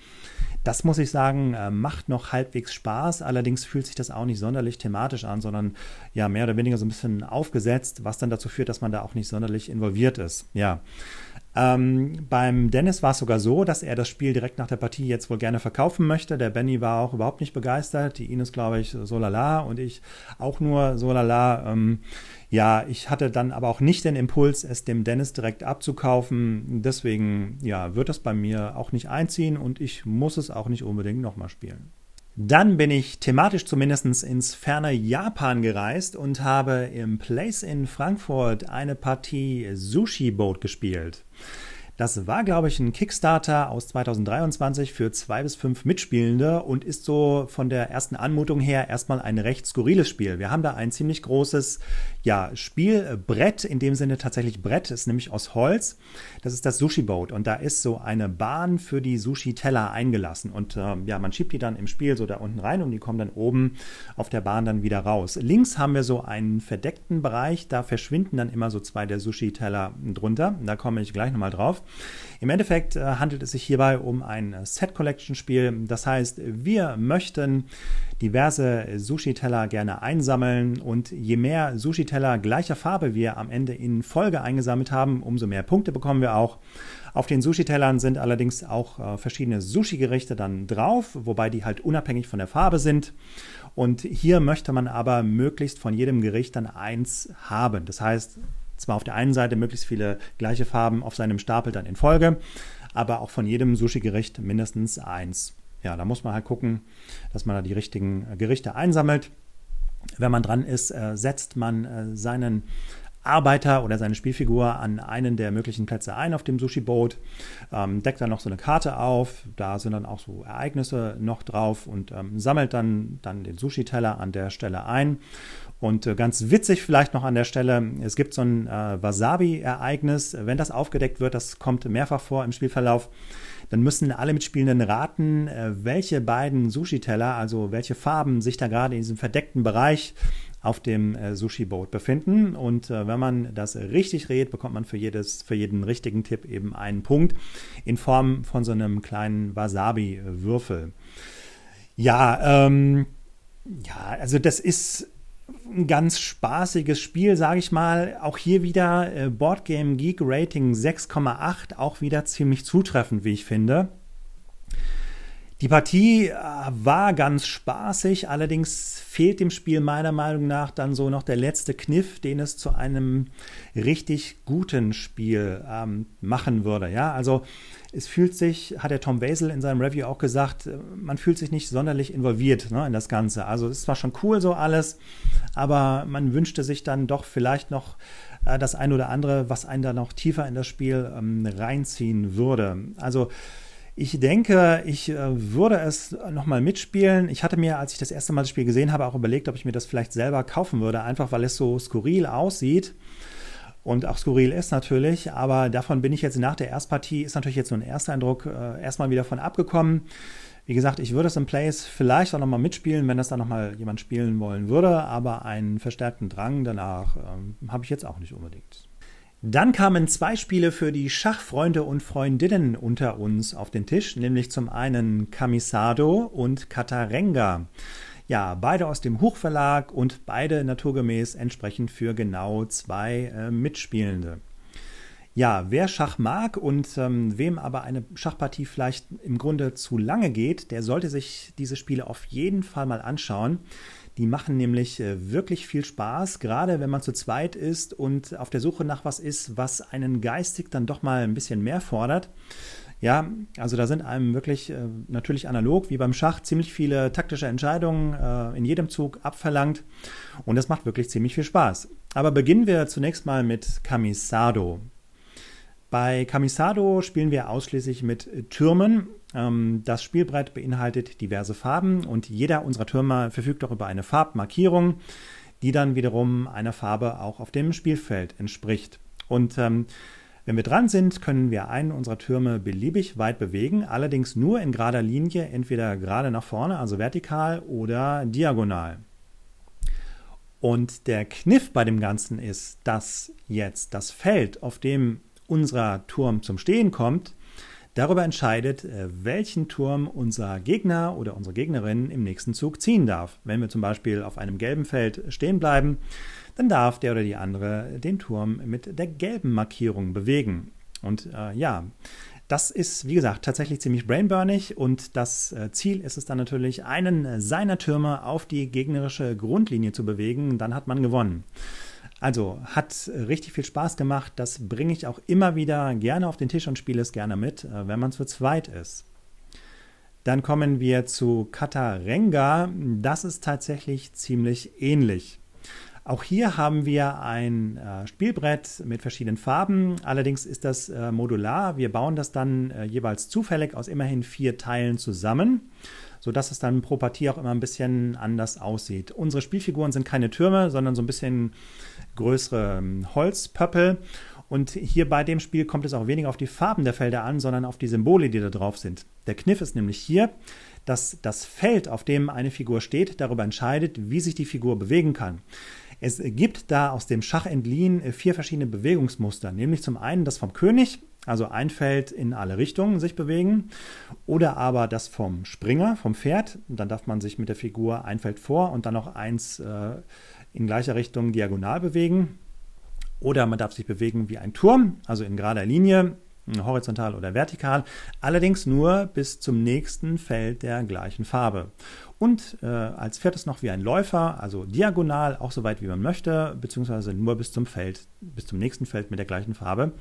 Das muss ich sagen, äh, macht noch halbwegs Spaß. Allerdings fühlt sich das auch nicht sonderlich thematisch an, sondern ja mehr oder weniger so ein bisschen aufgesetzt, was dann dazu führt, dass man da auch nicht sonderlich involviert ist. Ja. Ähm, beim Dennis war es sogar so, dass er das Spiel direkt nach der Partie jetzt wohl gerne verkaufen möchte. Der Benny war auch überhaupt nicht begeistert. Die Ines, glaube ich, so lala und ich auch nur so lala. Ähm, ja, ich hatte dann aber auch nicht den Impuls, es dem Dennis direkt abzukaufen. Deswegen ja, wird das bei mir auch nicht einziehen und ich muss es auch nicht unbedingt nochmal spielen. Dann bin ich thematisch zumindest ins ferne Japan gereist und habe im Place in Frankfurt eine Partie Sushi Boat gespielt. Das war, glaube ich, ein Kickstarter aus zweitausenddreiundzwanzig für zwei bis fünf Mitspielende und ist so von der ersten Anmutung her erstmal ein recht skurriles Spiel. Wir haben da ein ziemlich großes ja, Spielbrett, in dem Sinne tatsächlich Brett, ist nämlich aus Holz. Das ist das Sushi Boat und da ist so eine Bahn für die Sushi-Teller eingelassen und äh, ja, man schiebt die dann im Spiel so da unten rein und die kommen dann oben auf der Bahn dann wieder raus. Links haben wir so einen verdeckten Bereich, da verschwinden dann immer so zwei der Sushi-Teller drunter. Da komme ich gleich nochmal drauf. Im Endeffekt handelt es sich hierbei um ein Set-Collection-Spiel. Das heißt, wir möchten diverse Sushi-Teller gerne einsammeln und je mehr Sushi-Teller gleicher Farbe wir am Ende in Folge eingesammelt haben, umso mehr Punkte bekommen wir auch. Auf den Sushi-Tellern sind allerdings auch verschiedene Sushi-Gerichte dann drauf, wobei die halt unabhängig von der Farbe sind. Und hier möchte man aber möglichst von jedem Gericht dann eins haben. Das heißt, zwar auf der einen Seite möglichst viele gleiche Farben auf seinem Stapel dann in Folge, aber auch von jedem Sushi-Gericht mindestens eins. Ja, da muss man halt gucken, dass man da die richtigen Gerichte einsammelt. Wenn man dran ist, setzt man seinen Arbeiter oder seine Spielfigur an einen der möglichen Plätze ein auf dem Sushi-Boot, ähm, deckt dann noch so eine Karte auf, da sind dann auch so Ereignisse noch drauf und ähm, sammelt dann, dann den Sushi-Teller an der Stelle ein. Und äh, ganz witzig vielleicht noch an der Stelle, es gibt so ein äh, Wasabi-Ereignis, wenn das aufgedeckt wird, das kommt mehrfach vor im Spielverlauf, dann müssen alle Mitspielenden raten, äh, welche beiden Sushi-Teller, also welche Farben sich da gerade in diesem verdeckten Bereich auf dem äh, Sushi-Boat befinden. Und äh, wenn man das richtig rät, bekommt man für, jedes, für jeden richtigen Tipp eben einen Punkt in Form von so einem kleinen Wasabi-Würfel. Ja, ähm, ja, also das ist ein ganz spaßiges Spiel, sage ich mal. Auch hier wieder äh, Boardgamegeek Rating sechs Komma acht, auch wieder ziemlich zutreffend, wie ich finde. Die Partie war ganz spaßig, allerdings fehlt dem Spiel meiner Meinung nach dann so noch der letzte Kniff, den es zu einem richtig guten Spiel ähm, machen würde. Ja, also es fühlt sich, hat der Tom Wesel in seinem Review auch gesagt, man fühlt sich nicht sonderlich involviert, ne, in das Ganze. Also es ist zwar schon cool so alles, aber man wünschte sich dann doch vielleicht noch äh, das ein oder andere, was einen dann noch tiefer in das Spiel ähm, reinziehen würde. Also Ich denke, ich äh, würde es nochmal mitspielen. Ich hatte mir, als ich das erste Mal das Spiel gesehen habe, auch überlegt, ob ich mir das vielleicht selber kaufen würde, einfach weil es so skurril aussieht und auch skurril ist natürlich, aber davon bin ich jetzt nach der Erstpartie, ist natürlich jetzt nur ein Ersteindruck, äh, erstmal wieder von abgekommen. Wie gesagt, ich würde es in Plays vielleicht auch nochmal mitspielen, wenn das dann nochmal jemand spielen wollen würde, aber einen verstärkten Drang danach ähm, habe ich jetzt auch nicht unbedingt. Dann kamen zwei Spiele für die Schachfreunde und Freundinnen unter uns auf den Tisch, nämlich zum einen Kamisado und Katarenga. Ja, beide aus dem Hochverlag und beide naturgemäß entsprechend für genau zwei äh, Mitspielende. Ja, wer Schach mag und ähm, wem aber eine Schachpartie vielleicht im Grunde zu lange geht, der sollte sich diese Spiele auf jeden Fall mal anschauen. Die machen nämlich äh, wirklich viel Spaß, gerade wenn man zu zweit ist und auf der Suche nach was ist, was einen geistig dann doch mal ein bisschen mehr fordert. Ja, also da sind einem wirklich äh, natürlich analog wie beim Schach ziemlich viele taktische Entscheidungen äh, in jedem Zug abverlangt und das macht wirklich ziemlich viel Spaß. Aber beginnen wir zunächst mal mit Kamisado. Bei Kamisado spielen wir ausschließlich mit Türmen. Das Spielbrett beinhaltet diverse Farben und jeder unserer Türme verfügt auch über eine Farbmarkierung, die dann wiederum einer Farbe auch auf dem Spielfeld entspricht. Und ähm, wenn wir dran sind, können wir einen unserer Türme beliebig weit bewegen, allerdings nur in gerader Linie, entweder gerade nach vorne, also vertikal oder diagonal. Und der Kniff bei dem Ganzen ist, dass jetzt das Feld, auf dem unser Turm zum Stehen kommt, darüber entscheidet, welchen Turm unser Gegner oder unsere Gegnerin im nächsten Zug ziehen darf. Wenn wir zum Beispiel auf einem gelben Feld stehen bleiben, dann darf der oder die andere den Turm mit der gelben Markierung bewegen. Und äh, ja, das ist, wie gesagt, tatsächlich ziemlich brainburnig und das Ziel ist es dann natürlich, einen seiner Türme auf die gegnerische Grundlinie zu bewegen, dann hat man gewonnen. Also, hat richtig viel Spaß gemacht, das bringe ich auch immer wieder gerne auf den Tisch und spiele es gerne mit, wenn man zu zweit ist. Dann kommen wir zu Katarenga, das ist tatsächlich ziemlich ähnlich. Auch hier haben wir ein Spielbrett mit verschiedenen Farben, allerdings ist das modular, wir bauen das dann jeweils zufällig aus immerhin vier Teilen zusammen, sodass es dann pro Partie auch immer ein bisschen anders aussieht. Unsere Spielfiguren sind keine Türme, sondern so ein bisschen größere Holzpöppel. Und hier bei dem Spiel kommt es auch weniger auf die Farben der Felder an, sondern auf die Symbole, die da drauf sind. Der Kniff ist nämlich hier, dass das Feld, auf dem eine Figur steht, darüber entscheidet, wie sich die Figur bewegen kann. Es gibt da aus dem Schach entliehen vier verschiedene Bewegungsmuster, nämlich zum einen das vom König, also ein Feld in alle Richtungen sich bewegen, oder aber das vom Springer, vom Pferd. Und dann darf man sich mit der Figur ein Feld vor und dann noch eins äh, in gleicher Richtung diagonal bewegen. Oder man darf sich bewegen wie ein Turm, also in gerader Linie, horizontal oder vertikal, allerdings nur bis zum nächsten Feld der gleichen Farbe. Und äh, als viertes noch wie ein Läufer, also diagonal, auch so weit wie man möchte, beziehungsweise nur bis zum Feld, bis zum nächsten Feld mit der gleichen Farbe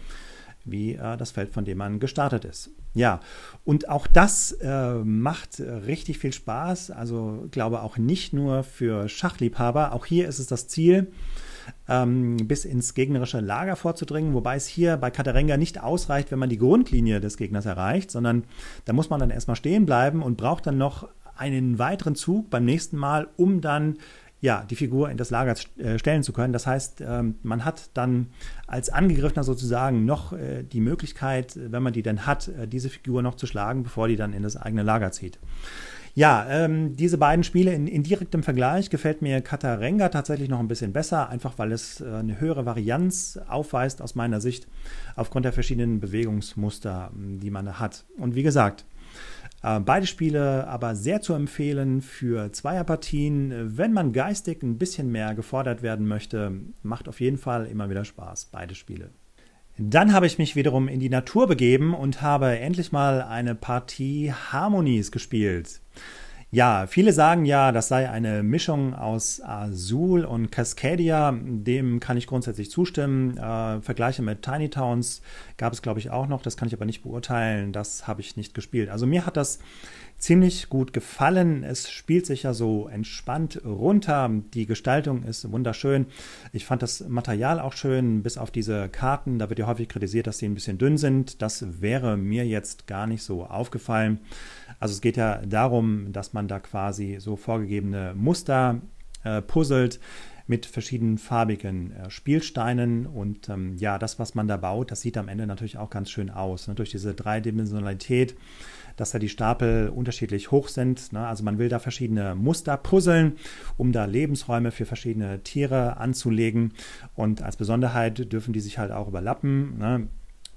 wie äh, das Feld, von dem man gestartet ist. Ja, und auch das äh, macht richtig viel Spaß. Also glaube auch nicht nur für Schachliebhaber. Auch hier ist es das Ziel, ähm, bis ins gegnerische Lager vorzudringen, wobei es hier bei Katarenga nicht ausreicht, wenn man die Grundlinie des Gegners erreicht, sondern da muss man dann erstmal stehen bleiben und braucht dann noch einen weiteren Zug beim nächsten Mal, um dann ja, die Figur in das Lager stellen zu können. Das heißt, man hat dann als Angegriffener sozusagen noch die Möglichkeit, wenn man die dann hat, diese Figur noch zu schlagen, bevor die dann in das eigene Lager zieht. Ja, diese beiden Spiele in, in direktem Vergleich gefällt mir Katarenga tatsächlich noch ein bisschen besser, einfach weil es eine höhere Varianz aufweist aus meiner Sicht aufgrund der verschiedenen Bewegungsmuster, die man hat. Und wie gesagt, beide Spiele aber sehr zu empfehlen für Zweierpartien. Wenn man geistig ein bisschen mehr gefordert werden möchte, macht auf jeden Fall immer wieder Spaß, beide Spiele. Dann habe ich mich wiederum in die Natur begeben und habe endlich mal eine Partie Harmonies gespielt. Ja, viele sagen ja, das sei eine Mischung aus Azul und Cascadia. Dem kann ich grundsätzlich zustimmen. Äh, Vergleiche mit Tiny Towns gab es, glaube ich, auch noch. Das kann ich aber nicht beurteilen. Das habe ich nicht gespielt. Also mir hat das ziemlich gut gefallen. Es spielt sich ja so entspannt runter. Die Gestaltung ist wunderschön. Ich fand das Material auch schön, bis auf diese Karten. Da wird ja häufig kritisiert, dass sie ein bisschen dünn sind. Das wäre mir jetzt gar nicht so aufgefallen. Also es geht ja darum, dass man da quasi so vorgegebene Muster äh, puzzelt mit verschiedenen farbigen äh, Spielsteinen und ähm, ja, das, was man da baut, das sieht am Ende natürlich auch ganz schön aus, ne? Durch diese Dreidimensionalität, dass da die Stapel unterschiedlich hoch sind, ne? Also man will da verschiedene Muster puzzeln, um da Lebensräume für verschiedene Tiere anzulegen und als Besonderheit dürfen die sich halt auch überlappen, ne?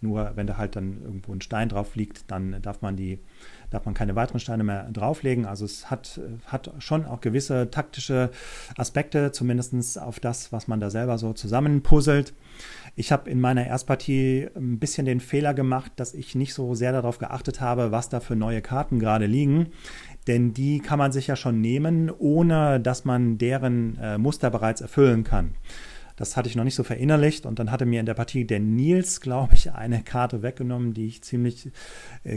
Nur wenn da halt dann irgendwo ein Stein drauf liegt, dann darf man die darf man keine weiteren Steine mehr drauflegen. Also es hat, hat schon auch gewisse taktische Aspekte, zumindest auf das, was man da selber so zusammenpuzzelt. Ich habe in meiner Erstpartie ein bisschen den Fehler gemacht, dass ich nicht so sehr darauf geachtet habe, was da für neue Karten gerade liegen. Denn die kann man sich ja schon nehmen, ohne dass man deren äh, Muster bereits erfüllen kann. Das hatte ich noch nicht so verinnerlicht und dann hatte mir in der Partie der Nils, glaube ich, eine Karte weggenommen, die ich ziemlich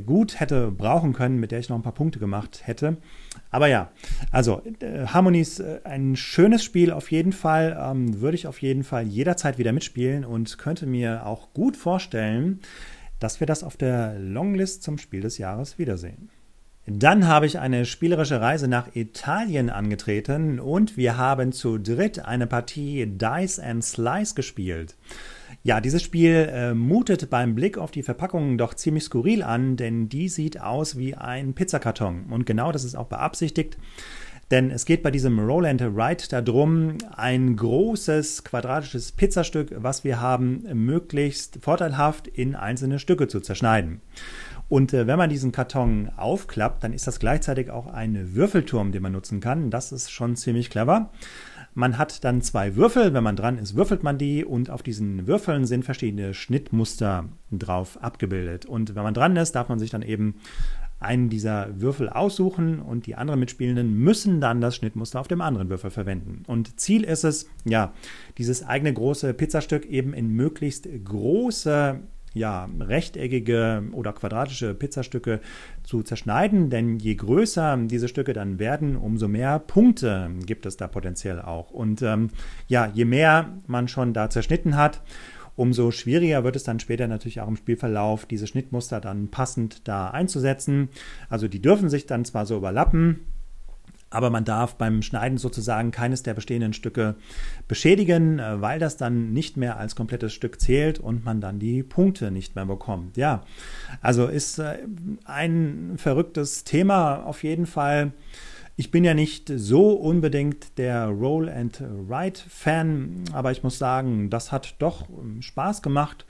gut hätte brauchen können, mit der ich noch ein paar Punkte gemacht hätte. Aber ja, also äh, Harmonies, äh, ein schönes Spiel auf jeden Fall, ähm, würde ich auf jeden Fall jederzeit wieder mitspielen und könnte mir auch gut vorstellen, dass wir das auf der Longlist zum Spiel des Jahres wiedersehen. Dann habe ich eine spielerische Reise nach Italien angetreten und wir haben zu dritt eine Partie Dice and Slice gespielt. Ja, dieses Spiel äh, mutet beim Blick auf die Verpackung doch ziemlich skurril an, denn die sieht aus wie ein Pizzakarton. Und genau das ist auch beabsichtigt, denn es geht bei diesem Roll and Write darum, ein großes quadratisches Pizzastück, was wir haben, möglichst vorteilhaft in einzelne Stücke zu zerschneiden. Und wenn man diesen Karton aufklappt, dann ist das gleichzeitig auch ein Würfelturm, den man nutzen kann. Das ist schon ziemlich clever. Man hat dann zwei Würfel. Wenn man dran ist, würfelt man die. Und auf diesen Würfeln sind verschiedene Schnittmuster drauf abgebildet. Und wenn man dran ist, darf man sich dann eben einen dieser Würfel aussuchen. Und die anderen Mitspielenden müssen dann das Schnittmuster auf dem anderen Würfel verwenden. Und Ziel ist es, ja, dieses eigene große Pizzastück eben in möglichst große, ja, rechteckige oder quadratische Pizzastücke zu zerschneiden, denn je größer diese Stücke dann werden, umso mehr Punkte gibt es da potenziell auch. Und ähm, ja, je mehr man schon da zerschnitten hat, umso schwieriger wird es dann später natürlich auch im Spielverlauf, diese Schnittmuster dann passend da einzusetzen. Also die dürfen sich dann zwar so überlappen, aber man darf beim Schneiden sozusagen keines der bestehenden Stücke beschädigen, weil das dann nicht mehr als komplettes Stück zählt und man dann die Punkte nicht mehr bekommt. Ja, also ist ein verrücktes Thema auf jeden Fall. Ich bin ja nicht so unbedingt der Roll and Write-Fan, aber ich muss sagen, das hat doch Spaß gemacht.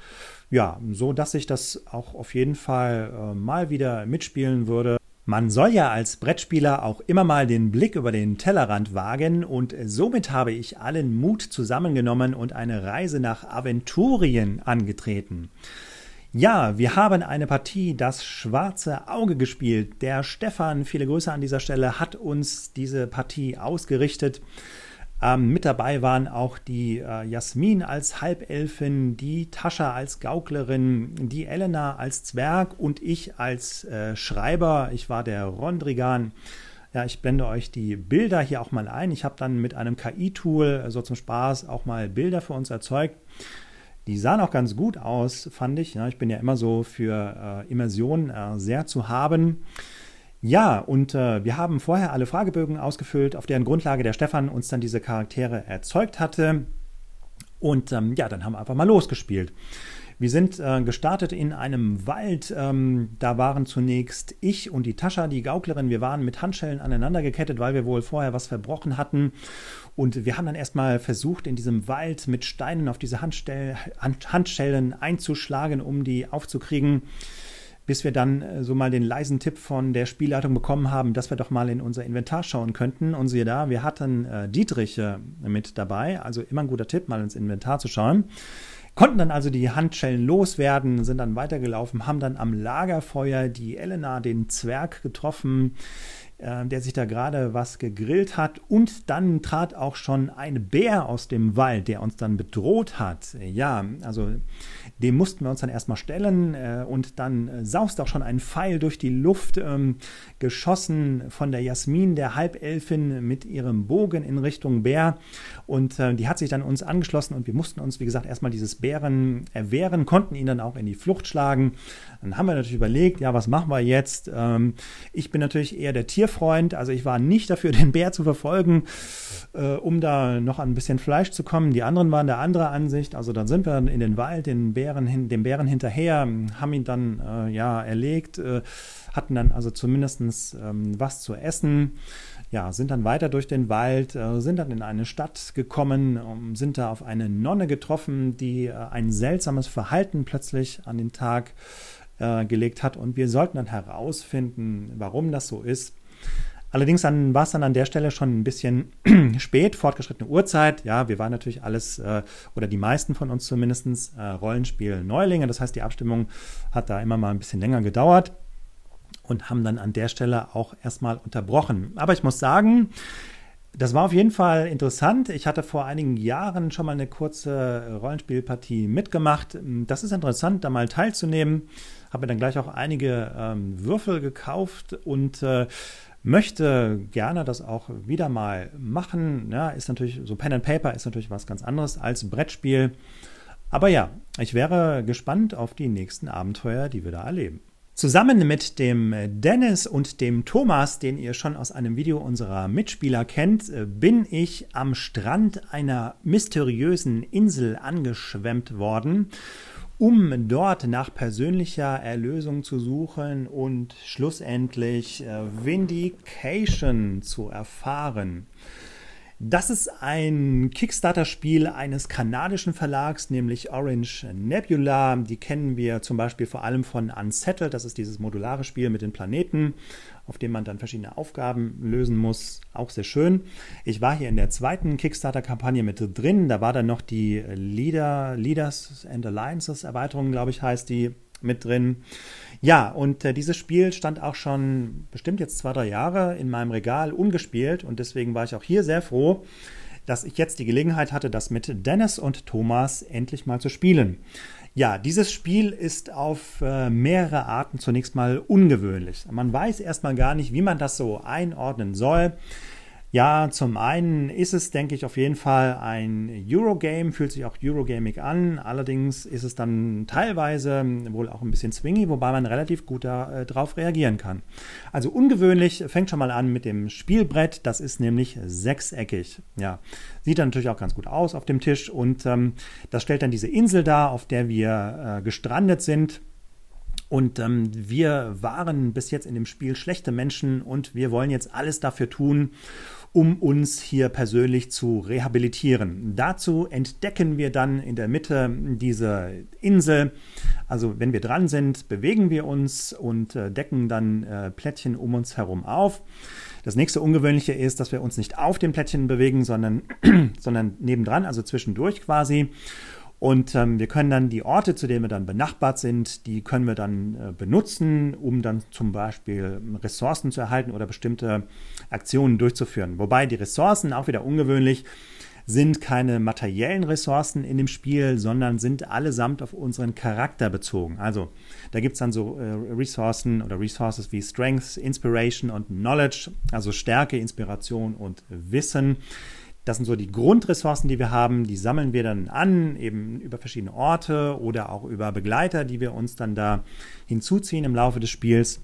Ja, so dass ich das auch auf jeden Fall mal wieder mitspielen würde. Man soll ja als Brettspieler auch immer mal den Blick über den Tellerrand wagen und somit habe ich allen Mut zusammengenommen und eine Reise nach Aventurien angetreten. Ja, wir haben eine Partie Das schwarze Auge gespielt. Der Stefan, viele Grüße an dieser Stelle, hat uns diese Partie ausgerichtet. Ähm, mit dabei waren auch die äh, Jasmin als Halbelfin, die Tascha als Gauklerin, die Elena als Zwerg und ich als äh, Schreiber. Ich war der Rondrigan. Ja, ich blende euch die Bilder hier auch mal ein. Ich habe dann mit einem K I-Tool so zum Spaß auch mal Bilder für uns erzeugt. Die sahen auch ganz gut aus, fand ich. Ja, ich bin ja immer so für äh, Immersion äh, sehr zu haben. Ja, und äh, wir haben vorher alle Fragebögen ausgefüllt, auf deren Grundlage der Stefan uns dann diese Charaktere erzeugt hatte. Und ähm, ja, dann haben wir einfach mal losgespielt. Wir sind äh, gestartet in einem Wald. Ähm, da waren zunächst ich und die Tascha, die Gauklerin. Wir waren mit Handschellen aneinander gekettet, weil wir wohl vorher was verbrochen hatten. Und wir haben dann erstmal versucht, in diesem Wald mit Steinen auf diese Handstell- Hand- Handschellen einzuschlagen, um die aufzukriegen, bis wir dann so mal den leisen Tipp von der Spielleitung bekommen haben, dass wir doch mal in unser Inventar schauen könnten. Und siehe da, wir hatten äh, Dietriche mit dabei, also immer ein guter Tipp, mal ins Inventar zu schauen. Konnten dann also die Handschellen loswerden, sind dann weitergelaufen, haben dann am Lagerfeuer die Elena, den Zwerg, getroffen, äh, der sich da gerade was gegrillt hat. Und dann trat auch schon ein Bär aus dem Wald, der uns dann bedroht hat. Ja, also dem mussten wir uns dann erstmal stellen. Äh, und dann äh, saust auch schon ein Pfeil durch die Luft, ähm, geschossen von der Jasmin, der Halbelfin, mit ihrem Bogen in Richtung Bär. Und äh, die hat sich dann uns angeschlossen. Und wir mussten uns, wie gesagt, erstmal dieses Bären erwehren, konnten ihn dann auch in die Flucht schlagen. Dann haben wir natürlich überlegt, ja, was machen wir jetzt? Ähm, ich bin natürlich eher der Tierfreund, also ich war nicht dafür, den Bär zu verfolgen, äh, um da noch an ein bisschen Fleisch zu kommen. Die anderen waren der anderer Ansicht, also dann sind wir in den Wald, den Bären hin, dem Bären hinterher, haben ihn dann äh, ja erlegt, äh, hatten dann also zumindest ähm, was zu essen. Ja, sind dann weiter durch den Wald, äh, sind dann in eine Stadt gekommen, um, sind da auf eine Nonne getroffen, die äh, ein seltsames Verhalten plötzlich an den Tag äh, gelegt hat. Und wir sollten dann herausfinden, warum das so ist. Allerdings war es dann an der Stelle schon ein bisschen spät, fortgeschrittene Uhrzeit. Ja, wir waren natürlich alles, äh, oder die meisten von uns zumindest, äh, Rollenspiel-Neulinge. Das heißt, die Abstimmung hat da immer mal ein bisschen länger gedauert. Und haben dann an der Stelle auch erstmal unterbrochen. Aber ich muss sagen, das war auf jeden Fall interessant. Ich hatte vor einigen Jahren schon mal eine kurze Rollenspielpartie mitgemacht. Das ist interessant, da mal teilzunehmen. Habe mir dann gleich auch einige ähm, Würfel gekauft und äh, möchte gerne das auch wieder mal machen. Ja, ist natürlich, so Pen and Paper ist natürlich was ganz anderes als Brettspiel. Aber ja, ich wäre gespannt auf die nächsten Abenteuer, die wir da erleben. Zusammen mit dem Dennis und dem Thomas, den ihr schon aus einem Video unserer Mitspieler kennt, bin ich am Strand einer mysteriösen Insel angeschwemmt worden, um dort nach persönlicher Erlösung zu suchen und schlussendlich Vindication zu erfahren. Das ist ein Kickstarter-Spiel eines kanadischen Verlags, nämlich Orange Nebula. Die kennen wir zum Beispiel vor allem von Unsettled. Das ist dieses modulare Spiel mit den Planeten, auf dem man dann verschiedene Aufgaben lösen muss. Auch sehr schön. Ich war hier in der zweiten Kickstarter-Kampagne mit drin. Da war dann noch die Leader, Leaders and Alliances-Erweiterung, glaube ich, heißt die, mit drin. Ja, und äh, dieses Spiel stand auch schon bestimmt jetzt zwei, drei Jahre in meinem Regal ungespielt und deswegen war ich auch hier sehr froh, dass ich jetzt die Gelegenheit hatte, das mit Dennis und Thomas endlich mal zu spielen. Ja, dieses Spiel ist auf äh, mehrere Arten zunächst mal ungewöhnlich. Man weiß erstmal gar nicht, wie man das so einordnen soll. Ja, zum einen ist es, denke ich, auf jeden Fall ein Eurogame, fühlt sich auch Eurogamig an. Allerdings ist es dann teilweise wohl auch ein bisschen swingy, wobei man relativ gut da, äh, drauf reagieren kann. Also ungewöhnlich, fängt schon mal an mit dem Spielbrett, das ist nämlich sechseckig. Ja, sieht dann natürlich auch ganz gut aus auf dem Tisch und ähm, das stellt dann diese Insel dar, auf der wir äh, gestrandet sind. Und ähm, wir waren bis jetzt in dem Spiel schlechte Menschen und wir wollen jetzt alles dafür tun, um uns hier persönlich zu rehabilitieren. Dazu entdecken wir dann in der Mitte diese Insel. Also wenn wir dran sind, bewegen wir uns und äh, decken dann äh, Plättchen um uns herum auf. Das nächste Ungewöhnliche ist, dass wir uns nicht auf den Plättchen bewegen, sondern, sondern nebendran, also zwischendurch quasi. Und ähm, wir können dann die Orte, zu denen wir dann benachbart sind, die können wir dann äh, benutzen, um dann zum Beispiel Ressourcen zu erhalten oder bestimmte Aktionen durchzuführen. Wobei die Ressourcen, auch wieder ungewöhnlich, sind keine materiellen Ressourcen in dem Spiel, sondern sind allesamt auf unseren Charakter bezogen. Also da gibt es dann so äh, Ressourcen oder Resources wie Strength, Inspiration und Knowledge, also Stärke, Inspiration und Wissen. Das sind so die Grundressourcen, die wir haben, die sammeln wir dann an, eben über verschiedene Orte oder auch über Begleiter, die wir uns dann da hinzuziehen im Laufe des Spiels.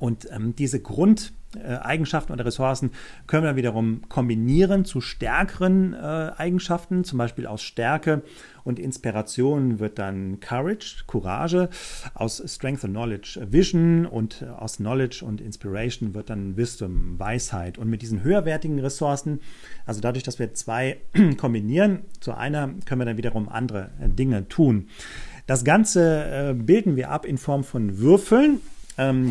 Und ähm, diese Grundeigenschaften oder Ressourcen können wir wiederum kombinieren zu stärkeren äh, Eigenschaften, zum Beispiel aus Stärke und Inspiration wird dann Courage, Courage, aus Strength und Knowledge Vision und aus Knowledge und Inspiration wird dann Wisdom, Weisheit. Und mit diesen höherwertigen Ressourcen, also dadurch, dass wir zwei kombinieren, zu einer können wir dann wiederum andere Dinge tun. Das Ganze bilden wir ab in Form von Würfeln.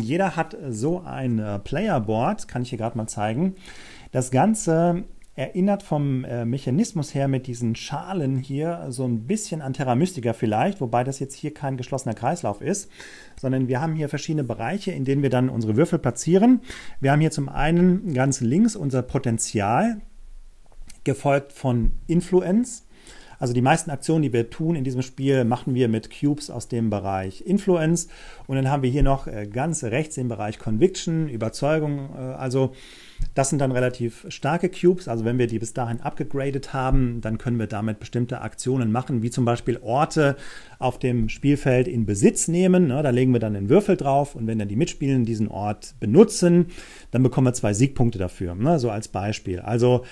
Jeder hat so ein Playerboard, kann ich hier gerade mal zeigen. Das Ganze erinnert vom äh, Mechanismus her mit diesen Schalen hier so ein bisschen an Terra Mystica vielleicht, wobei das jetzt hier kein geschlossener Kreislauf ist, sondern wir haben hier verschiedene Bereiche, in denen wir dann unsere Würfel platzieren. Wir haben hier zum einen ganz links unser Potenzial, gefolgt von Influence. Also die meisten Aktionen, die wir tun in diesem Spiel, machen wir mit Cubes aus dem Bereich Influence. Und dann haben wir hier noch ganz rechts den Bereich Conviction, Überzeugung. Also das sind dann relativ starke Cubes. Also wenn wir die bis dahin abgegradet haben, dann können wir damit bestimmte Aktionen machen, wie zum Beispiel Orte auf dem Spielfeld in Besitz nehmen. Da legen wir dann den Würfel drauf und wenn dann die Mitspielenden diesen Ort benutzen, dann bekommen wir zwei Siegpunkte dafür. So als Beispiel. Also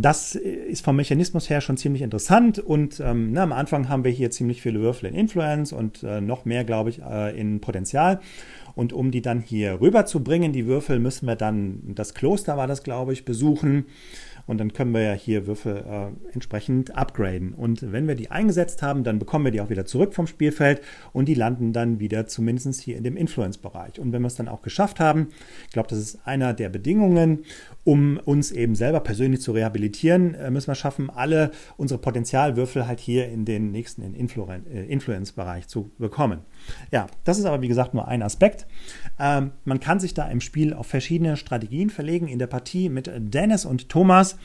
das ist vom Mechanismus her schon ziemlich interessant und ähm, na, am Anfang haben wir hier ziemlich viele Würfel in Influence und äh, noch mehr, glaube ich, äh, in Potenzial. Und um die dann hier rüber zu bringen, die Würfel, müssen wir dann, das Kloster war das, glaube ich, besuchen. Und dann können wir ja hier Würfel äh, entsprechend upgraden. Und wenn wir die eingesetzt haben, dann bekommen wir die auch wieder zurück vom Spielfeld und die landen dann wieder zumindest hier in dem Influence-Bereich. Und wenn wir es dann auch geschafft haben, ich glaube, das ist einer der Bedingungen, um uns eben selber persönlich zu rehabilitieren, äh, müssen wir schaffen, alle unsere Potenzialwürfel halt hier in den nächsten in Influ äh, Influence-Bereich zu bekommen. Ja, das ist aber, wie gesagt, nur ein Aspekt. Ähm, man kann sich da im Spiel auf verschiedene Strategien verlegen. In der Partie mit Dennis und Thomas,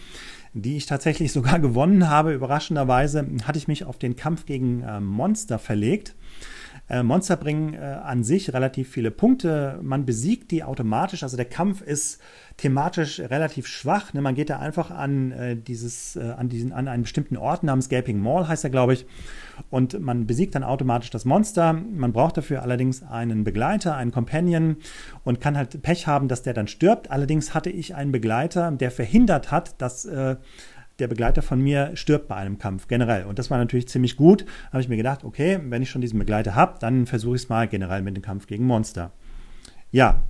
die ich tatsächlich sogar gewonnen habe, überraschenderweise, hatte ich mich auf den Kampf gegen äh, Monster verlegt. Äh, Monster bringen äh, an sich relativ viele Punkte. Man besiegt die automatisch. Also der Kampf ist thematisch relativ schwach. Ne? Man geht da einfach an, äh, dieses, äh, an, diesen, an einen bestimmten Ort namens Gaping Mall, heißt er, glaube ich. Und man besiegt dann automatisch das Monster. Man braucht dafür allerdings einen Begleiter, einen Companion und kann halt Pech haben, dass der dann stirbt. Allerdings hatte ich einen Begleiter, der verhindert hat, dass äh, der Begleiter von mir stirbt bei einem Kampf generell. Und das war natürlich ziemlich gut. Da habe ich mir gedacht, okay, wenn ich schon diesen Begleiter habe, dann versuche ich es mal generell mit dem Kampf gegen Monster. Ja,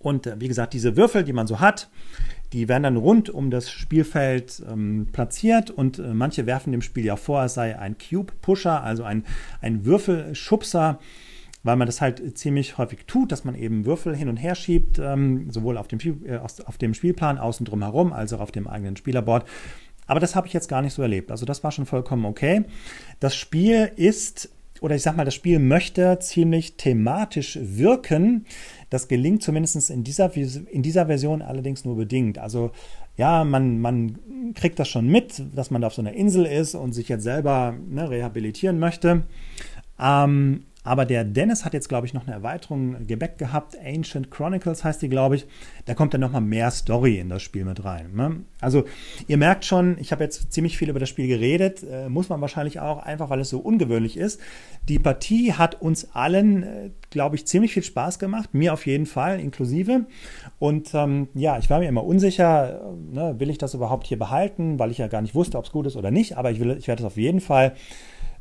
und äh, wie gesagt, diese Würfel, die man so hat, die werden dann rund um das Spielfeld ähm, platziert und äh, manche werfen dem Spiel ja vor, es sei ein Cube-Pusher, also ein, ein Würfelschubser, weil man das halt ziemlich häufig tut, dass man eben Würfel hin und her schiebt, ähm, sowohl auf dem, äh, auf dem Spielplan, außen drum herum, als auch auf dem eigenen Spielerboard. Aber das habe ich jetzt gar nicht so erlebt. Also das war schon vollkommen okay. Das Spiel ist, oder ich sag mal, das Spiel möchte ziemlich thematisch wirken. Das gelingt zumindest in dieser, in dieser Version allerdings nur bedingt. Also ja, man, man kriegt das schon mit, dass man da auf so einer Insel ist und sich jetzt selber, ne, rehabilitieren möchte. Ähm, Aber der Dennis hat jetzt, glaube ich, noch eine Erweiterung gebackt gehabt. Ancient Chronicles heißt die, glaube ich. Da kommt dann nochmal mehr Story in das Spiel mit rein. Ne? Also ihr merkt schon, ich habe jetzt ziemlich viel über das Spiel geredet. Äh, muss man wahrscheinlich auch, einfach weil es so ungewöhnlich ist. Die Partie hat uns allen, äh, glaube ich, ziemlich viel Spaß gemacht. Mir auf jeden Fall, inklusive. Und ähm, ja, ich war mir immer unsicher, äh, ne, will ich das überhaupt hier behalten? Weil ich ja gar nicht wusste, ob es gut ist oder nicht. Aber ich, will, ich werde es auf jeden Fall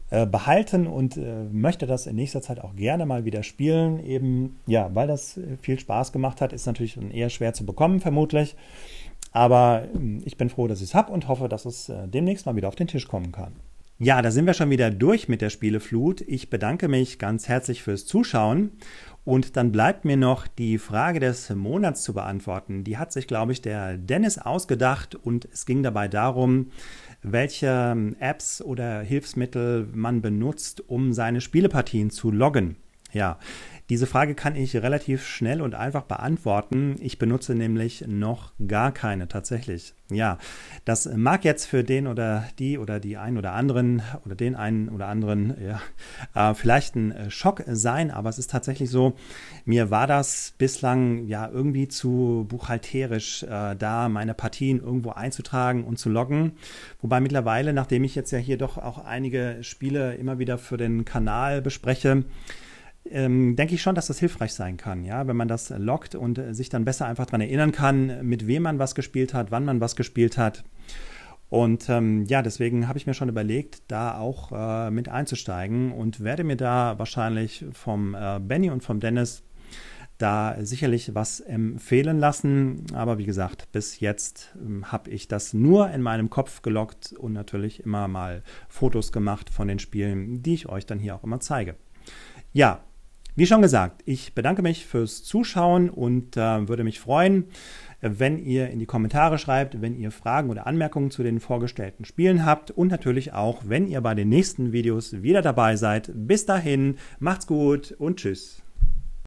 behalten und äh, möchte das in nächster Zeit auch gerne mal wieder spielen, eben, ja, weil das viel Spaß gemacht hat, ist natürlich eher schwer zu bekommen, vermutlich, aber äh, ich bin froh, dass ich es habe und hoffe, dass es äh, demnächst mal wieder auf den Tisch kommen kann. Ja, da sind wir schon wieder durch mit der Spieleflut. Ich bedanke mich ganz herzlich fürs Zuschauen und dann bleibt mir noch die Frage des Monats zu beantworten. Die hat sich, glaube ich, der Dennis ausgedacht und es ging dabei darum, welche Apps oder Hilfsmittel man benutzt, um seine Spielepartien zu loggen. Ja, diese Frage kann ich relativ schnell und einfach beantworten. Ich benutze nämlich noch gar keine tatsächlich. Ja, das mag jetzt für den oder die oder die einen oder anderen oder den einen oder anderen ja, äh, vielleicht ein Schock sein, aber es ist tatsächlich so, mir war das bislang ja irgendwie zu buchhalterisch, äh, da meine Partien irgendwo einzutragen und zu loggen. Wobei mittlerweile, nachdem ich jetzt ja hier doch auch einige Spiele immer wieder für den Kanal bespreche, Ähm, denke ich schon, dass das hilfreich sein kann, ja, wenn man das loggt und äh, sich dann besser einfach daran erinnern kann, mit wem man was gespielt hat, wann man was gespielt hat. Und ähm, ja, deswegen habe ich mir schon überlegt, da auch äh, mit einzusteigen und werde mir da wahrscheinlich vom äh, Benny und vom Dennis da sicherlich was empfehlen lassen. Aber wie gesagt, bis jetzt ähm, habe ich das nur in meinem Kopf geloggt und natürlich immer mal Fotos gemacht von den Spielen, die ich euch dann hier auch immer zeige. Ja, Wie schon gesagt, ich bedanke mich fürs Zuschauen und äh, würde mich freuen, wenn ihr in die Kommentare schreibt, wenn ihr Fragen oder Anmerkungen zu den vorgestellten Spielen habt und natürlich auch, wenn ihr bei den nächsten Videos wieder dabei seid. Bis dahin, macht's gut und tschüss.